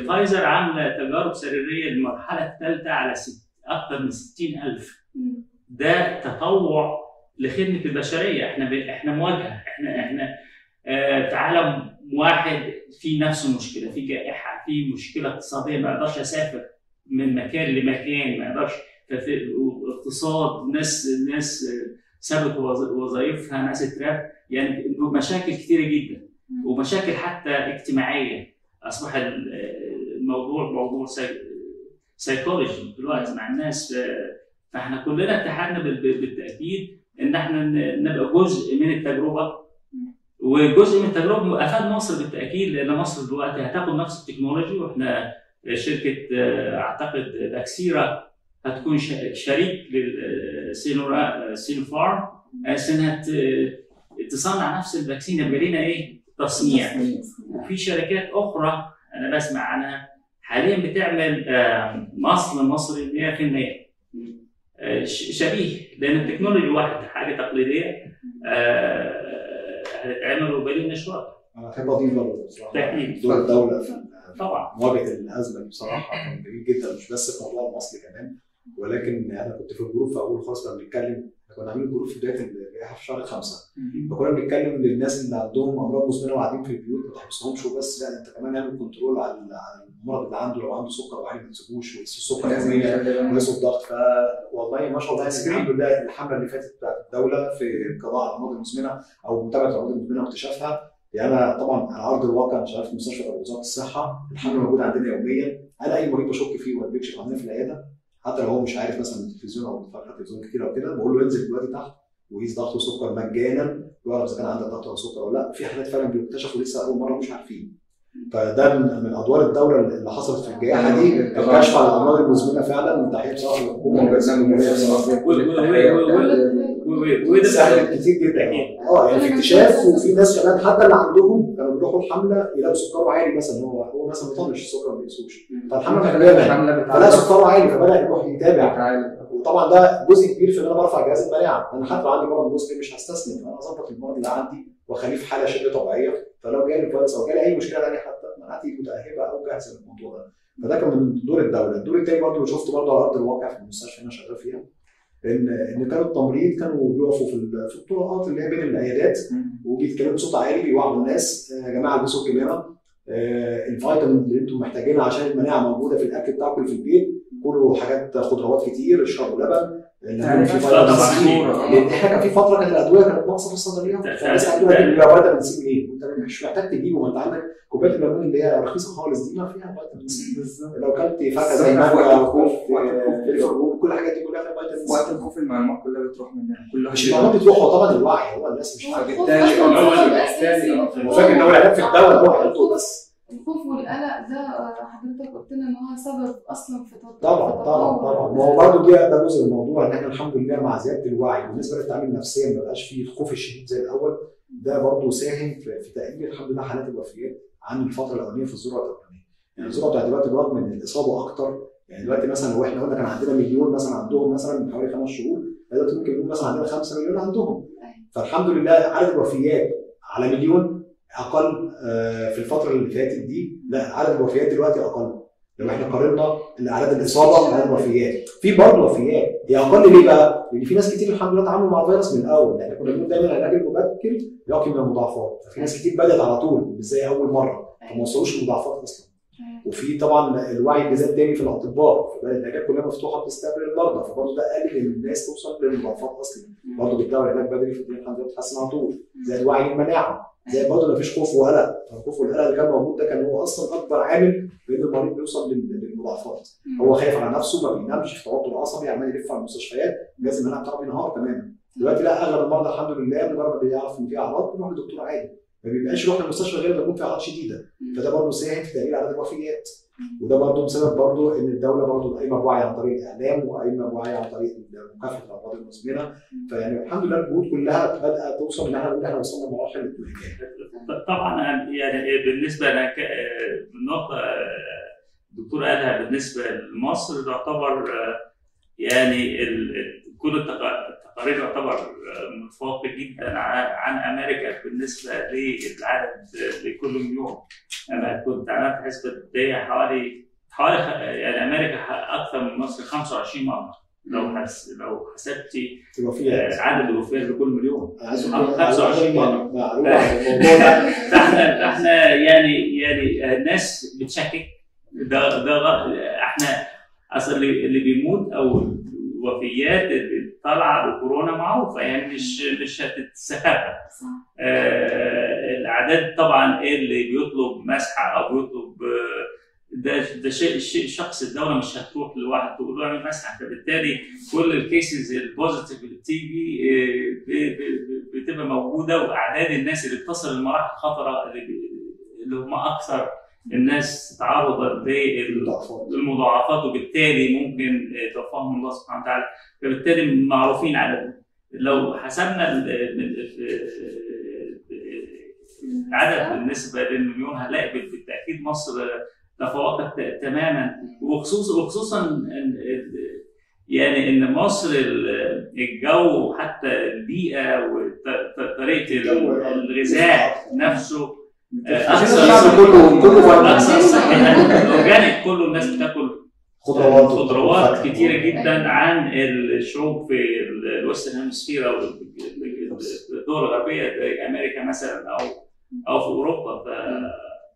فايزر عامله تجارب سريريه للمرحله الثالثه على اكثر من 60,000. ده تطوع لخدمه البشريه. احنا مواجهه، احنا في عالم واحد في نفس المشكله، في جائحه، في مشكله اقتصاديه، ما اقدرش اسافر من مكان لمكان، ما اقدرش. ففي اقتصاد، ناس سابت وظائفها، ناس اترفدت، يعني مشاكل كثيره جدا، ومشاكل حتى اجتماعيه. اصبح الموضوع موضوع سيكولوجي دلوقتي مع الناس. فاحنا كلنا اتحدنا بالتاكيد ان احنا نبقى جزء من التجربه، وجزء من التجربه افاد مصر بالتاكيد، لان مصر دلوقتي هتاخد نفس التكنولوجي، واحنا شركه اعتقد باكسيرا هتكون شريك للسينوفارم، انها تصنع نفس الفاكسين. يبقى لينا ايه؟ تصنيع. وفي شركات اخرى انا بسمع عنها حاليا بتعمل مصل مصري 100% شبيه، لان التكنولوجي واحد، حاجه تقليديه هتتعمل وبالينا شويه. انا احب اضيف برضه بصراحه دور الدوله في مواجهه الازمه بصراحه كان جميل جدا، مش بس في موضوع المصل كمان، ولكن انا كنت في الجروب في اول خالص كنا بنتكلم، كنا عاملين جروب في بدايه الجائحه في شهر 5، فكنا بنتكلم للناس اللي عندهم امراض مزمنه وقاعدين في البيوت ما تحبسهمش وبس، لا انت كمان اعمل كنترول على المرض اللي عنده، لو عنده سكر وعالي ما تسيبوش، والسكر وناس الضغط. فوالله ما شاء الله الحمد لله الحمله اللي فاتت بتاعت الدوله في القضاء على الامراض المزمنه او متابعه الامراض المزمنه واكتشافها، يعني انا طبعا على ارض الواقع مش عارف في مستشفى او وزاره الصحه الحمله موجوده عندنا يوميا. انا اي مريض بشك فيه وما بيكشف عندنا في العياده، حتى لو هو مش عارف مثلا التلفزيون او بيتفرج تلفزيون كتير او كده، بقول له انزل دلوقتي تحت وقيس ضغط وسكر مجانا، واعرف اذا كان عندك ضغط او سكر ولا لا. في حالات فعلا بيكتشفوا لسه اول مره مش عارفين. فده من ادوار الدوله اللي حصلت في الجائحه دي، الكشف على الامراض المزمنه فعلا. وتحيه بصراحه للحكومه والبرنامج الماليه بصراحه وده سهل كتير جدا. يعني في اكتشاف، وفي ناس كمان حتى اللي عندهم كانوا بيروحوا الحمله يلاقوا سكره عالي مثلا، هو مثلا مطنش السكر ما بيقيسوش، فالحمله بتتابع فلا سكره عالي، فبدا يروح يتابع. وطبعا ده جزء كبير في ان انا برفع جهاز المناعه. انا حتى لو عندي مرض مزمن مش هستسلم، انا هظبط المرض اللي عندي واخليه في حاله شبه طبيعيه، فلو جالي الفيروس او جالي اي مشكله ثانيه حتى مناعتي متاهبه او جاهزه للموضوع ده. فده كان من دور الدوله. الدور الثاني برضه اللي شفته برضه على ارض الواقع في المستشفى اللي انا شغال فيها، ان كانوا التمريض كانوا بيقفوا في الطرقات اللي هي بين العيادات، وبيتكلموا بصوت عالي بيوعوا الناس، يا جماعه البسوا الكمامه، الفيتامين اللي انتم محتاجينها عشان المناعه موجوده في الاكل بتاكل في البيت، كلوا حاجات خضروات كتير، اشربوا لبن. يعني احنا كان في فتره كانت الادويه كانت ناقصه في الصيدليات، فالناس قالت لك الفيتامين سي ايه؟ انت مش محتاج تجيبه، وانت عندك كوبايه الليمون اللي هي رخيصه خالص دي ما فيها فيتامين سي. لو كلت فاكهه زي مانجا وخوخ كل الحاجات دي كلها فيها فيتامين سي. وقت الخوف المعلومات كلها بتروح مننا، كلها المعلومات بتروح. وطبعا الوعي هو الناس مش عارفه، بالتالي هو فاكر ان هو العلاج في الدواء هو حلته بس. الخوف والقلق ده حضرتك قلت لنا ان هو سبب اصلا في تطور. طبعا ما هو برضه دي ده جزء من الموضوع، ان احنا الحمد لله مع زياده الوعي بالنسبه للتعامل النفسي ما بقاش فيه الخوف الشديد زي الاول. ده برضه ساهم في تقليل الحمد لله حالات الوفيات عن الفتره الاولانيه في الذروه الاولانيه. يعني الذروه بتاعت دلوقتي برغم ان الاصابه اكتر، يعني دلوقتي مثلا لو احنا قلنا كان عندنا مليون مثلا عندهم مثلا من حوالي 5 شهور، دلوقتي ممكن نقول مثلا عندنا 5 مليون عندهم. فالحمد لله عدد الوفيات على مليون اقل في الفتره اللي فاتت دي، لا عدد الوفيات دلوقتي اقل لو احنا قارنا اعداد الاصابه بعدد الوفيات. في برضه وفيات هي اقل ليه بقى؟ لان في ناس كتير الحمد لله اتعاملوا مع الفيروس من الاول، يعني كنا بنقول دايما العلاج المبكر يقي من المضاعفات، ففي ناس كتير بدات على طول مش زي اول مره فما وصلوش للمضاعفات اصلا. وفي طبعا الوعي اللي زاد تاني في الاطباء، العيادات كلها مفتوحه بتستقبل المرضى، فبرضه ده قلل ان الناس توصل للمضاعفات اصلا. برضه بيدوا العلاج بدري في الدنيا الحمد لله بتحسن على طول، زاد وعي المناعه، زي برضه مفيش خوف وقلق. الخوف والقلق اللي كان موجود ده كان هو اصلا اكبر عامل بان المريض بيوصل للمضاعفات. هو خايف على نفسه ما بينامش في توتر عصبي عمال يلف على المستشفيات، لازم المناعه بتاعه ينهار تماما. دلوقتي لا اغلب المرضى الحمد لله مجرد ما بيعرف ان في اعراض بيروح للدكتور عادي، ما بيبقاش يروح للمستشفى غير لما يكون في اعراض شديده. فده برضه ساهم في تقليل عدد الوفيات، وده برضه بسبب برضه ان الدوله برضه قايمه بوعي عن طريق الاعلام وقايمه بوعي عن طريق مكافحه الامراض المزمنه. فيعني الحمد لله الجهود كلها بدات توصل ان احنا وصلنا لمراحل التوعيه. طبعا يعني بالنسبه للنقطه الدكتور قالها بالنسبه لمصر تعتبر يعني كل التقارير تعتبر متفوقه جدا عن امريكا بالنسبه للعدد لكل يوم. انا كنت عملت حسبه دي حوالي يعني امريكا اكثر من مصر 25 مره لو حسبتي عدد الوفيات لكل مليون 25 مره. احنا يعني الناس بتشكك ده احنا اصل اللي بيموت او الوفيات اللي طالعه بكورونا معروفه، يعني مش هتتسحبها. الاعداد طبعا اللي بيطلب مسحه او بيطلب ده شيء شخص الدوله مش هتروح لوحده تقول له اعمل مسحه، فبالتالي كل الكيسز البوزيتيف اللي بتيجي بتبقى موجوده، واعداد الناس اللي بتصل لمراحل خطره اللي هم اكثر الناس تعرضت للمضاعفات، وبالتالي ممكن توفاهم الله سبحانه وتعالى، فبالتالي معروفين عددهم. لو حسبنا العدد بالنسبه للمليون هنلاقي بالتاكيد مصر تفوقت تماما، وخصوصا يعني ان مصر الجو حتى البيئه وطريقه الغذاء نفسه اكثر اورجانيك، كله الناس بتاكل خضروات كتيره جدا عن الشعوب في الويسترن هيمسفير او الدول الغربيه زي امريكا مثلا او في اوروبا.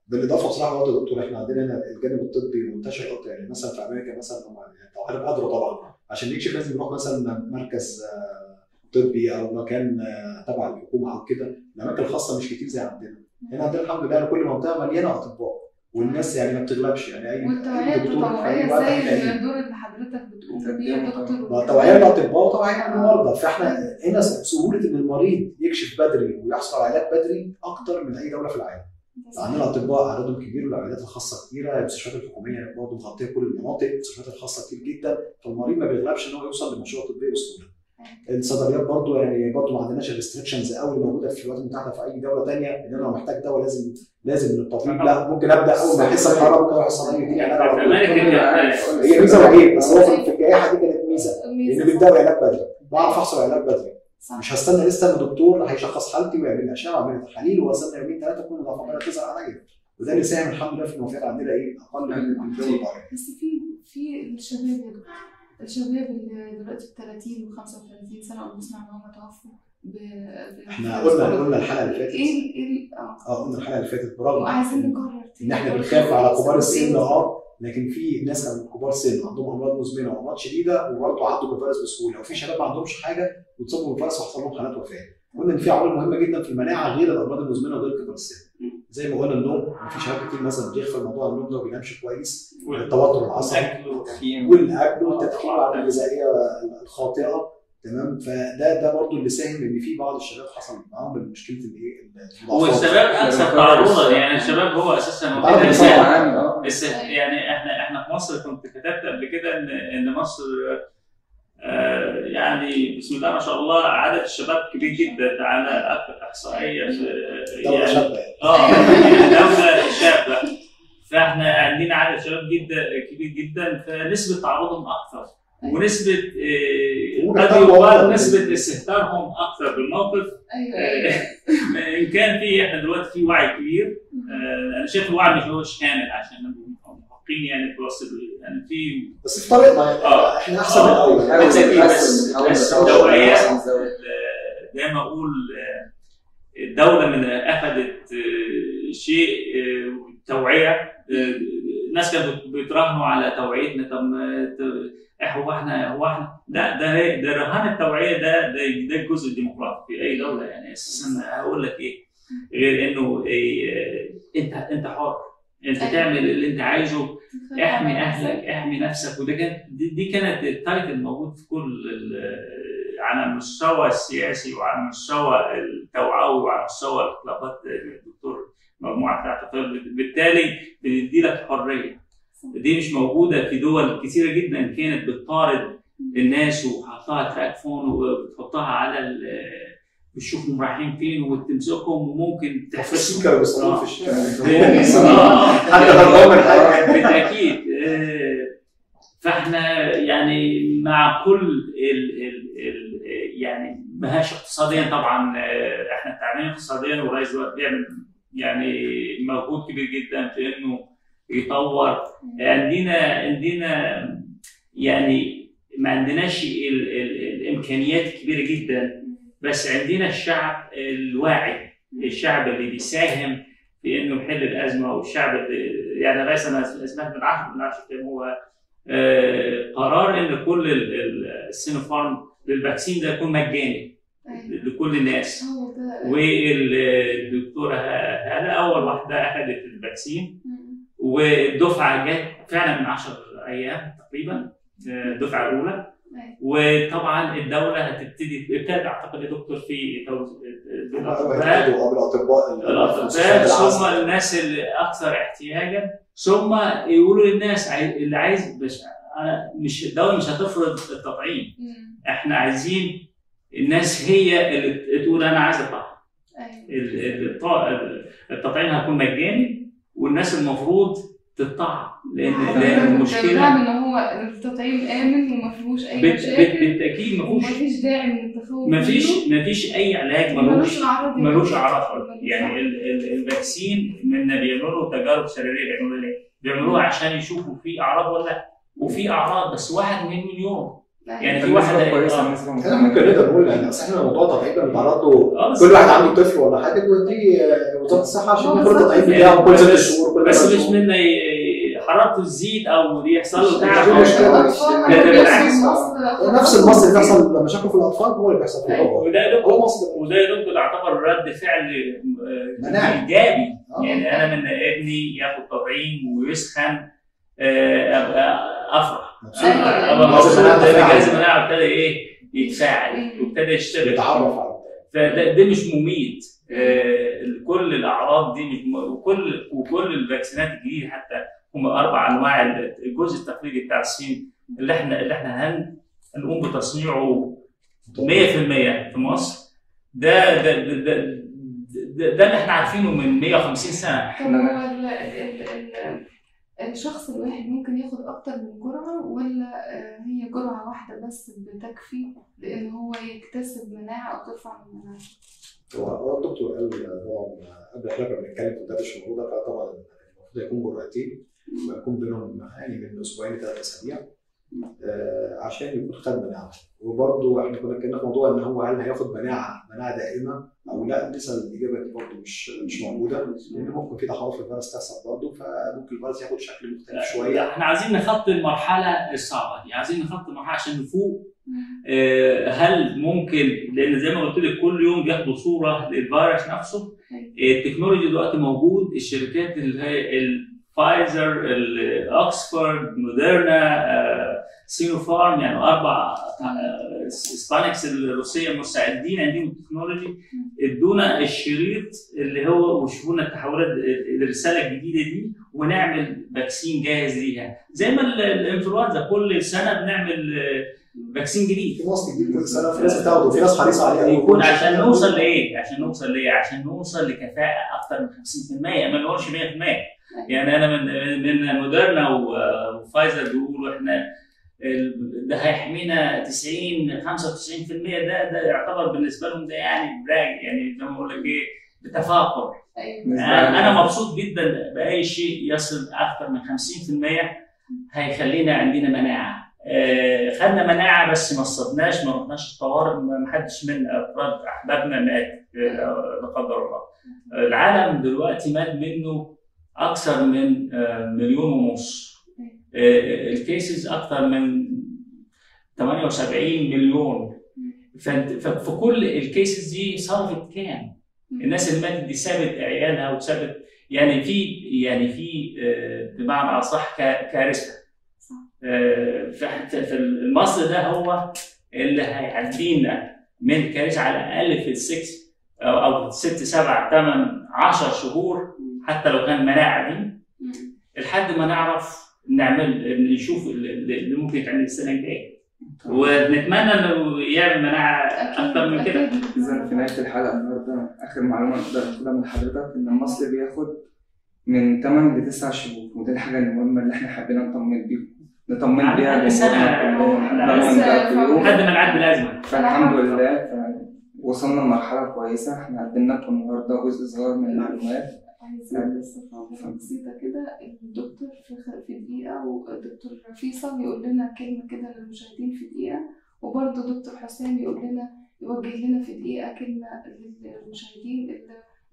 بالاضافه بصراحه برضه يا دكتور احنا عندنا هنا الجانب الطبي منتشر اكتر، يعني مثلا في امريكا مثلا لو حضرتك قادره طبعا عشان نكشف لازم نروح مثلا مركز طبي او مكان تبع الحكومه او كده، الاماكن الخاصه مش كتير زي عندنا. هنا عندنا الحمد لله كل منطقه مليانه اطباء والناس يعني ما بتغلبش، يعني اي دكتور زي الدور اللي حضرتك بتقوم بيه يا دكتور توعيه الاطباء وتوعيه المرضى. فاحنا هنا سهوله ان المريض يكشف بدري ويحصل على علاج بدري اكتر من اي دوله في العالم. عندنا اطباء عددهم كبير والعيادات الخاصه كبيره، المستشفيات الحكوميه برضه مغطيه كل المناطق، المستشفيات الخاصه كتير جدا، فالمريض ما بيغلبش ان هو يوصل لمشروع طبي بسهوله. الصيدليات برضه يعني برضه ما عندناش الريستريكشنز قوي موجوده في الولايات المتحده في اي دوله ثانيه، ان انا محتاج دواء لازم الطبيب لا ممكن ابدا اول ما احس بحراره ممكن اروح الصيدليه دي علاج على طول. هي ميزه وعيب، بس هو في الجائحه دي كانت ميزه لان بتداوي علاج بدري، بعرف احصل علاج بدري، مش هستنى لسه الدكتور هيشخص حالتي ويعمل لي اشعه ويعمل لي تحاليل واستنى يومين 3 تكون المضاعفات تظهر عليا، وده اللي ساهم الحمد لله في الوفيات عندنا ايه اقل من الجو الطبيعي. بس في الشباب اللي دلوقتي ب 30 و 35 سنه وبنسمع ان هم توفوا احنا قلنا الحلقه اللي فاتت قلنا الحلقه اللي فاتت برغم ان احنا بنخاف على كبار السن لكن في ناس من كبار السن عندهم امراض مزمنه وامراض شديده وبرضه عدوا بالفيروس بسهوله، وفي شباب ما عندهمش حاجه واتصابوا بالفيروس وحصل لهم حالات وفاه. قلنا ان في عوامل مهمه جدا في المناعه غير الامراض المزمنه وغير كبار السن، زي ما قلنا النوم، في شباب كتير مثلا بيغفل موضوع النوم ده وما بينامش كويس، والتوتر العصبي والاكل والتدخين على الغذائيه الخاطئه، تمام. فده برضه اللي ساهم ان في بعض الشباب حصل معاهم مشكله الايه، هو الشباب اكثر تعرضا، يعني الشباب هو اساسا يعني احنا في مصر كنت كتبت قبل كده ان مصر يعني بسم الله ما شاء الله عدد الشباب كبير جدا على احصائيه يعني شابه دوله شابه، فاحنا عندنا عدد شباب جدا كبير جدا، فنسبه تعرضهم اكثر ونسبة نسبة استهتارهم أكثر بالموقف. إن كان في إحنا دلوقتي في وعي كبير، أنا شايف الوعي مش هوش كامل عشان نبقى محققين يعني في وسط يعني في بس في طريقنا إحنا أحسن من الأول، بس الدورية زي ما أقول الدولة من أخذت شيء توعية، الناس كانوا بيتراهنوا على توعيتنا، هو احنا لا ده رهان التوعيه ده الجزء الديمقراطي في اي دوله، يعني اساسا هقول لك ايه غير انه انت حر، انت تعمل اللي انت عايزه، احمي اهلك احمي نفسك، وده كانت دي كانت التايتل موجود في كل على المستوى السياسي وعلى مستوى التوعوي وعلى مستوى اطلاقات الدكتور مجموعه بتاعت الطب، بالتالي بندي لك حريه، دي مش موجوده في دول كثيره جدا كانت بتطارد الناس وحطها تراك فون وبتحطها على بتشوفهم رايحين فين وتمسكهم وممكن تحفظ السكر ويصطادوه في الشارع حتى بالرغم من حاجه بالتاكيد. فاحنا يعني مع كل يعني ماهاش اقتصاديا، طبعا احنا تعبانين اقتصاديا، والرئيس بيعمل يعني مجهود كبير جدا في انه يطور، عندنا يعني ما عندناش الامكانيات كبيره جدا، بس عندنا الشعب الواعي، الشعب اللي بيساهم في انه يحل الازمه، والشعب اللي يعني الرئيس انا سمعت من 10 هو قرار ان كل السينوفارم للباكسين ده يكون مجاني لكل الناس، والدكتوره هلا اول واحده اخذت الباكسين، والدفعه جت فعلا من 10 ايام تقريبا الدفعه الاولى، وطبعا الدوله ابتدت اعتقد يا دكتور في الاطباء ثم الناس اللي اكثر احتياجا، ثم يقولوا للناس اللي عايز مش الدوله مش هتفرض التطعيم، احنا عايزين الناس هي اللي تقول انا عايز اتطعم، التطعيم هيكون مجاني والناس المفروض تتطعم لان المشكله ان هو التطعيم امن وما فيهوش اي مشاكل، بالتاكيد مفيش داعي للتخوف، مفيش اي علاج ملوش اعراض، يعني الباكسين منا بيعملوا تجارب سريريه، بيعملوها عشان يشوفوا في اعراض ولا لا، وفي اعراض بس 1 من مليون، يعني في واحده كويسه مثلا احنا ممكن نقدر نقول ان احنا موضوع تطعيم برضه كل واحد عنده طفل ولا حاجه بيوديه وزاره الصحه عشان ياخد التطعيم بتاعه كل 6 شهور، بس مش منه حرارته تزيد او يحصل له تعب او نفس المصل اللي بيحصل لما شافوا في الاطفال هو اللي بيحصل في الكبار، وده يدل اعتبر رد فعل مناعي ايجابي، يعني انا من ابني ياخد تطعيم ويسخن ابقى افرح، ابقى مبسوط، جهاز المناعه ابتدى ايه يتفاعل وابتدى يشتغل يتعرف على، فده مش مميت، كل الاعراض دي وكل الفاكسينات الجديده حتى هم 4 انواع، الجزء التقليدي بتاع الصين اللي احنا هنقوم بتصنيعه 100% في مصر، ده اللي احنا عارفينه من 150 سنه. الشخص الواحد ممكن ياخد اكتر من جرعه ولا هي جرعه واحده بس بتكفي لان هو يكتسب مناعه او ترفع من مناعته؟ هو الدكتور قال طبعا قبل احنا كنا بنتكلم في بدايه الموضوع ده، فطبعا المفروض يكون جرعتين ويكون بينهم يعني من 2 ل 3 اسابيع عشان يكون خد مناعه، وبرده احنا كنا اتكلمنا في موضوع ان هو هل هياخد مناعه دائمه او لا، لسه الاجابه دي برده مش موجوده، لان ممكن كده حرف الفيروس تحصل برده، فممكن الفيروس ياخد شكل مختلف شويه. احنا عايزين نخطط المرحله الصعبه دي، عايزين نخطط المرحله عشان نفوق. هل ممكن، لان زي ما قلت لك كل يوم بياخدوا صوره للفيروس نفسه، التكنولوجيا دلوقتي موجود، الشركات اللي هي فايزر، الاكسفورد، موديرنا، سينوفارم يعني 4 سبانكس الروسيه المستعدين عندهم التكنولوجي ادونا الشريط اللي هو وشفونا التحولات الرساله الجديده دي ونعمل باكسين جاهز ليها زي ما الانفلونزا كل سنه بنعمل باكسين جديد. في مصر جديد كل سنه في ناس بتاخده وفي ناس حريصه عليه يكون عشان نوصل لايه؟ عشان نوصل لكفاءه اكثر من 50% ما نقولش 100%. يعني انا من موديرنا وفايزر بيقولوا احنا ده هيحمينا 90-95% ده يعتبر بالنسبه لهم ده يعني براج يعني زي ما بقول لك ايه بتفاقم. انا مبسوط جدا باي شيء يصل اكثر من 50% هيخلينا عندنا مناعه. خدنا مناعه بس ما صدناش ما رحناش الطوارئ ما حدش من افراد احبابنا مات لا قدر الله. العالم دلوقتي مات منه اكثر من 1.5 مليون. الكيسز اكثر من 78 مليون. ففي كل الكيسز دي صرفت كام؟ الناس اللي ماتت دي سابت عيالها وسابت يعني في بمعنى اصح كارثه. فالمصل ده هو اللي هيعدينا من الكارثه على الاقل في 6 أو 7-8-10 شهور حتى لو كان مناعه دي لحد ما نعرف نعمل نشوف اللي ممكن يتعمل السنه الجايه ونتمنى انه يعمل مناعه اكثر من كده. اذا في نهايه الحلقه النهارده اخر معلومه نقدر ناخدها من حضرتك ان المصل بياخد من 8 ل9 شهور ودي الحاجه المهمه اللي احنا حبينا نطمن بيها لحد ما نعدي الازمه. فالحمد لله وصلنا لمرحله كويسه. احنا قدمنا لكم النهارده جزء صغير من المعلومات. عايزة بس بسيطة كده الدكتور في دقيقة ودكتور فيصل يقول لنا كلمة كده للمشاهدين في دقيقة وبرضه دكتور حسام يقول لنا يوجه لنا في دقيقة كلمة للمشاهدين اللي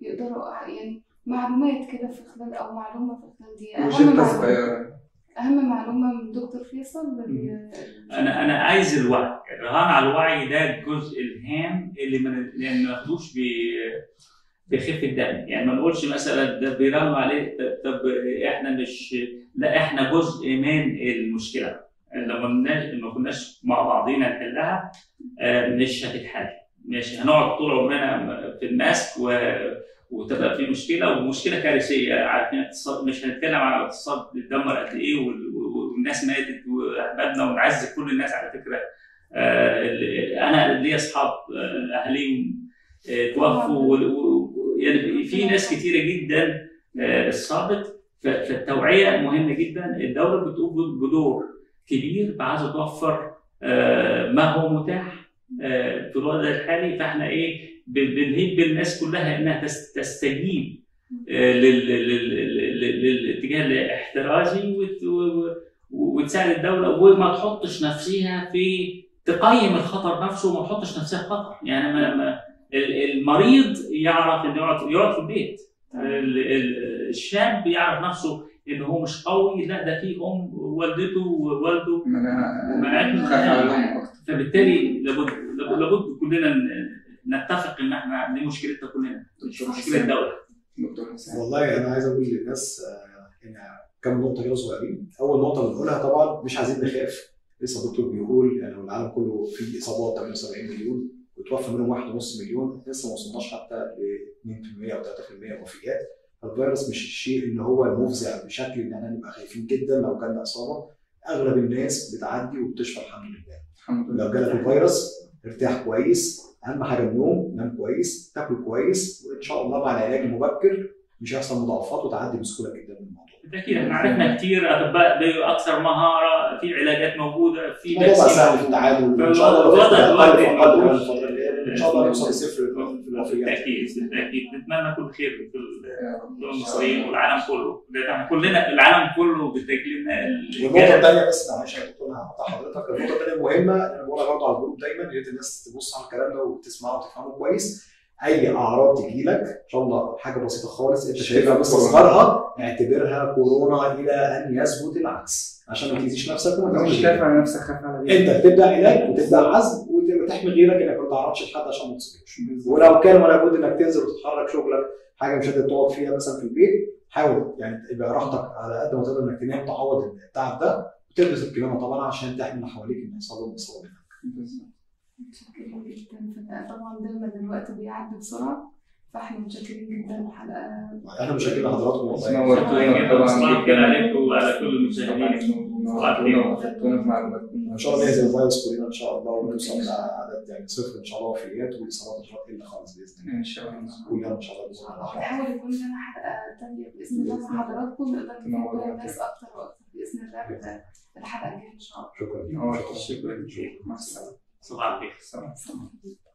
يقدروا يعني معلومات كده في خلال أو معلومة في خلال دقيقة. أهم معلومة من دكتور فيصل أنا عايز الوعي. الرهان على الوعي ده الجزء الهام اللي ما ناخدوش بيخف الدم. يعني ما نقولش مثلا ده بيرموا عليه طب احنا مش لا احنا جزء من المشكله لما كناش مع بعضينا نحلها مش هتتحل. مش هنقعد طول عمرنا في الماسك وتبقى في مشكله ومشكله كارثيه. عارفين مش هنتكلم على الاقتصاد اتدمر قد ايه والناس ماتت واحبابنا ونعزي كل الناس على فكره. انا ليا اصحاب اهاليهم توفوا يعني في ناس كتيره جدا اصابت. فالتوعيه مهمه جدا. الدوله بتقوم بدور كبير عايزه توفر ما هو متاح في الوضع الحالي. فاحنا ايه بنهيب بالناس كلها انها تستجيب للاتجاه الاحترازي وتساعد الدوله وما تحطش نفسها في تقيم الخطر نفسه وما تحطش نفسها في خطر. يعني ما المريض يعرف انه يقعد في البيت. الشاب يعرف نفسه ان هو مش قوي لا ده في ام والدته ووالده مناعته خاف عليهم اكتر. فبالتالي لابد كلنا نتفق ان احنا دي مشكلتنا كلنا مش مشكله الدوله. دكتور حسام والله انا عايز اقول للناس ان كم نقطه كده صغيرين. اول نقطه بنقولها طبعا مش عايزين نخاف. لسه الدكتور بيقول لو العالم كله فيه اصابات 78 مليون وتوفى منهم 1.5 مليون لسه ما وصلناش حتى ل 2% او 3% وفيات. الفيروس مش الشيء اللي هو المفزع بشكل ان احنا نبقى خايفين جدا. لو جالنا اصابه اغلب الناس بتعدي وبتشفى الحمد لله. لو جالك الفيروس ارتاح كويس. اهم حاجه النوم. نام كويس تاكل كويس وان شاء الله مع العلاج المبكر مش هيحصل مضاعفات وتعدي بسهوله جدا من الموضوع. بالتاكيد احنا عرفنا كتير اطباء بقوا اكثر مهاره في علاجات موجوده في الموضوع بقى سهل في التعامل ان شاء الله. ان شاء الله نوصل لصفر في الوفيات. بالتاكيد نتمنى كل خير لكل المصريين والعالم كله. كلنا العالم كله بتجلينا. والنقطه الثانيه بس معلش انا كنت هقطع حضرتك. النقطه الثانيه مهمه انا بقولها برضه على الجروب دايما يا ريت الناس تبص على الكلام ده وتسمعه وتفهمه كويس. اي اعراض تجي لك ان شاء الله حاجه بسيطه خالص انت شايفها بس اصغرها اعتبرها كورونا الى ان يثبت العكس عشان ما تاذيش نفسك وما تاذيش خايف على نفسك خايف على غيرك. انت بتبدا علاج وتبدا عزل وتحمي غيرك انك ما تعرضش لحد عشان ما تصيبش. ولو كان ولا بد انك تنزل وتتحرك شغلك حاجه مش قادر تقعد فيها مثلا في البيت حاول يعني يبقى راحتك على قد ما تقدر انك تنام تعوض التعب ده وتلبس الكمامه طبعا عشان تحمي اللي حواليك من يحصل لهم اصابه. متشكره جدا. طبعا دايما الوقت بيعدي بسرعه، فاحنا متشكرين جدا الحلقه. احنا متشكرين لحضراتكم والله، نورتونا طبعا جدا عليكم وعلى كل المشاهدين. ان شاء الله نهزم الفيروس كلنا ان شاء الله، ونوصل لعدد يعني صفر ان شاء الله وفيات واصابات الا خالص باذن الله. ان شاء الله كلنا ان شاء الله باذن الله. بحاول يكون لنا حلقه ثانيه باذن الله مع حضراتكم، نقدر ننور الناس اكثر واكثر باذن الله الحلقه الجايه ان شاء الله. شكرا. شكرا. مع السلامه. صباح الخير.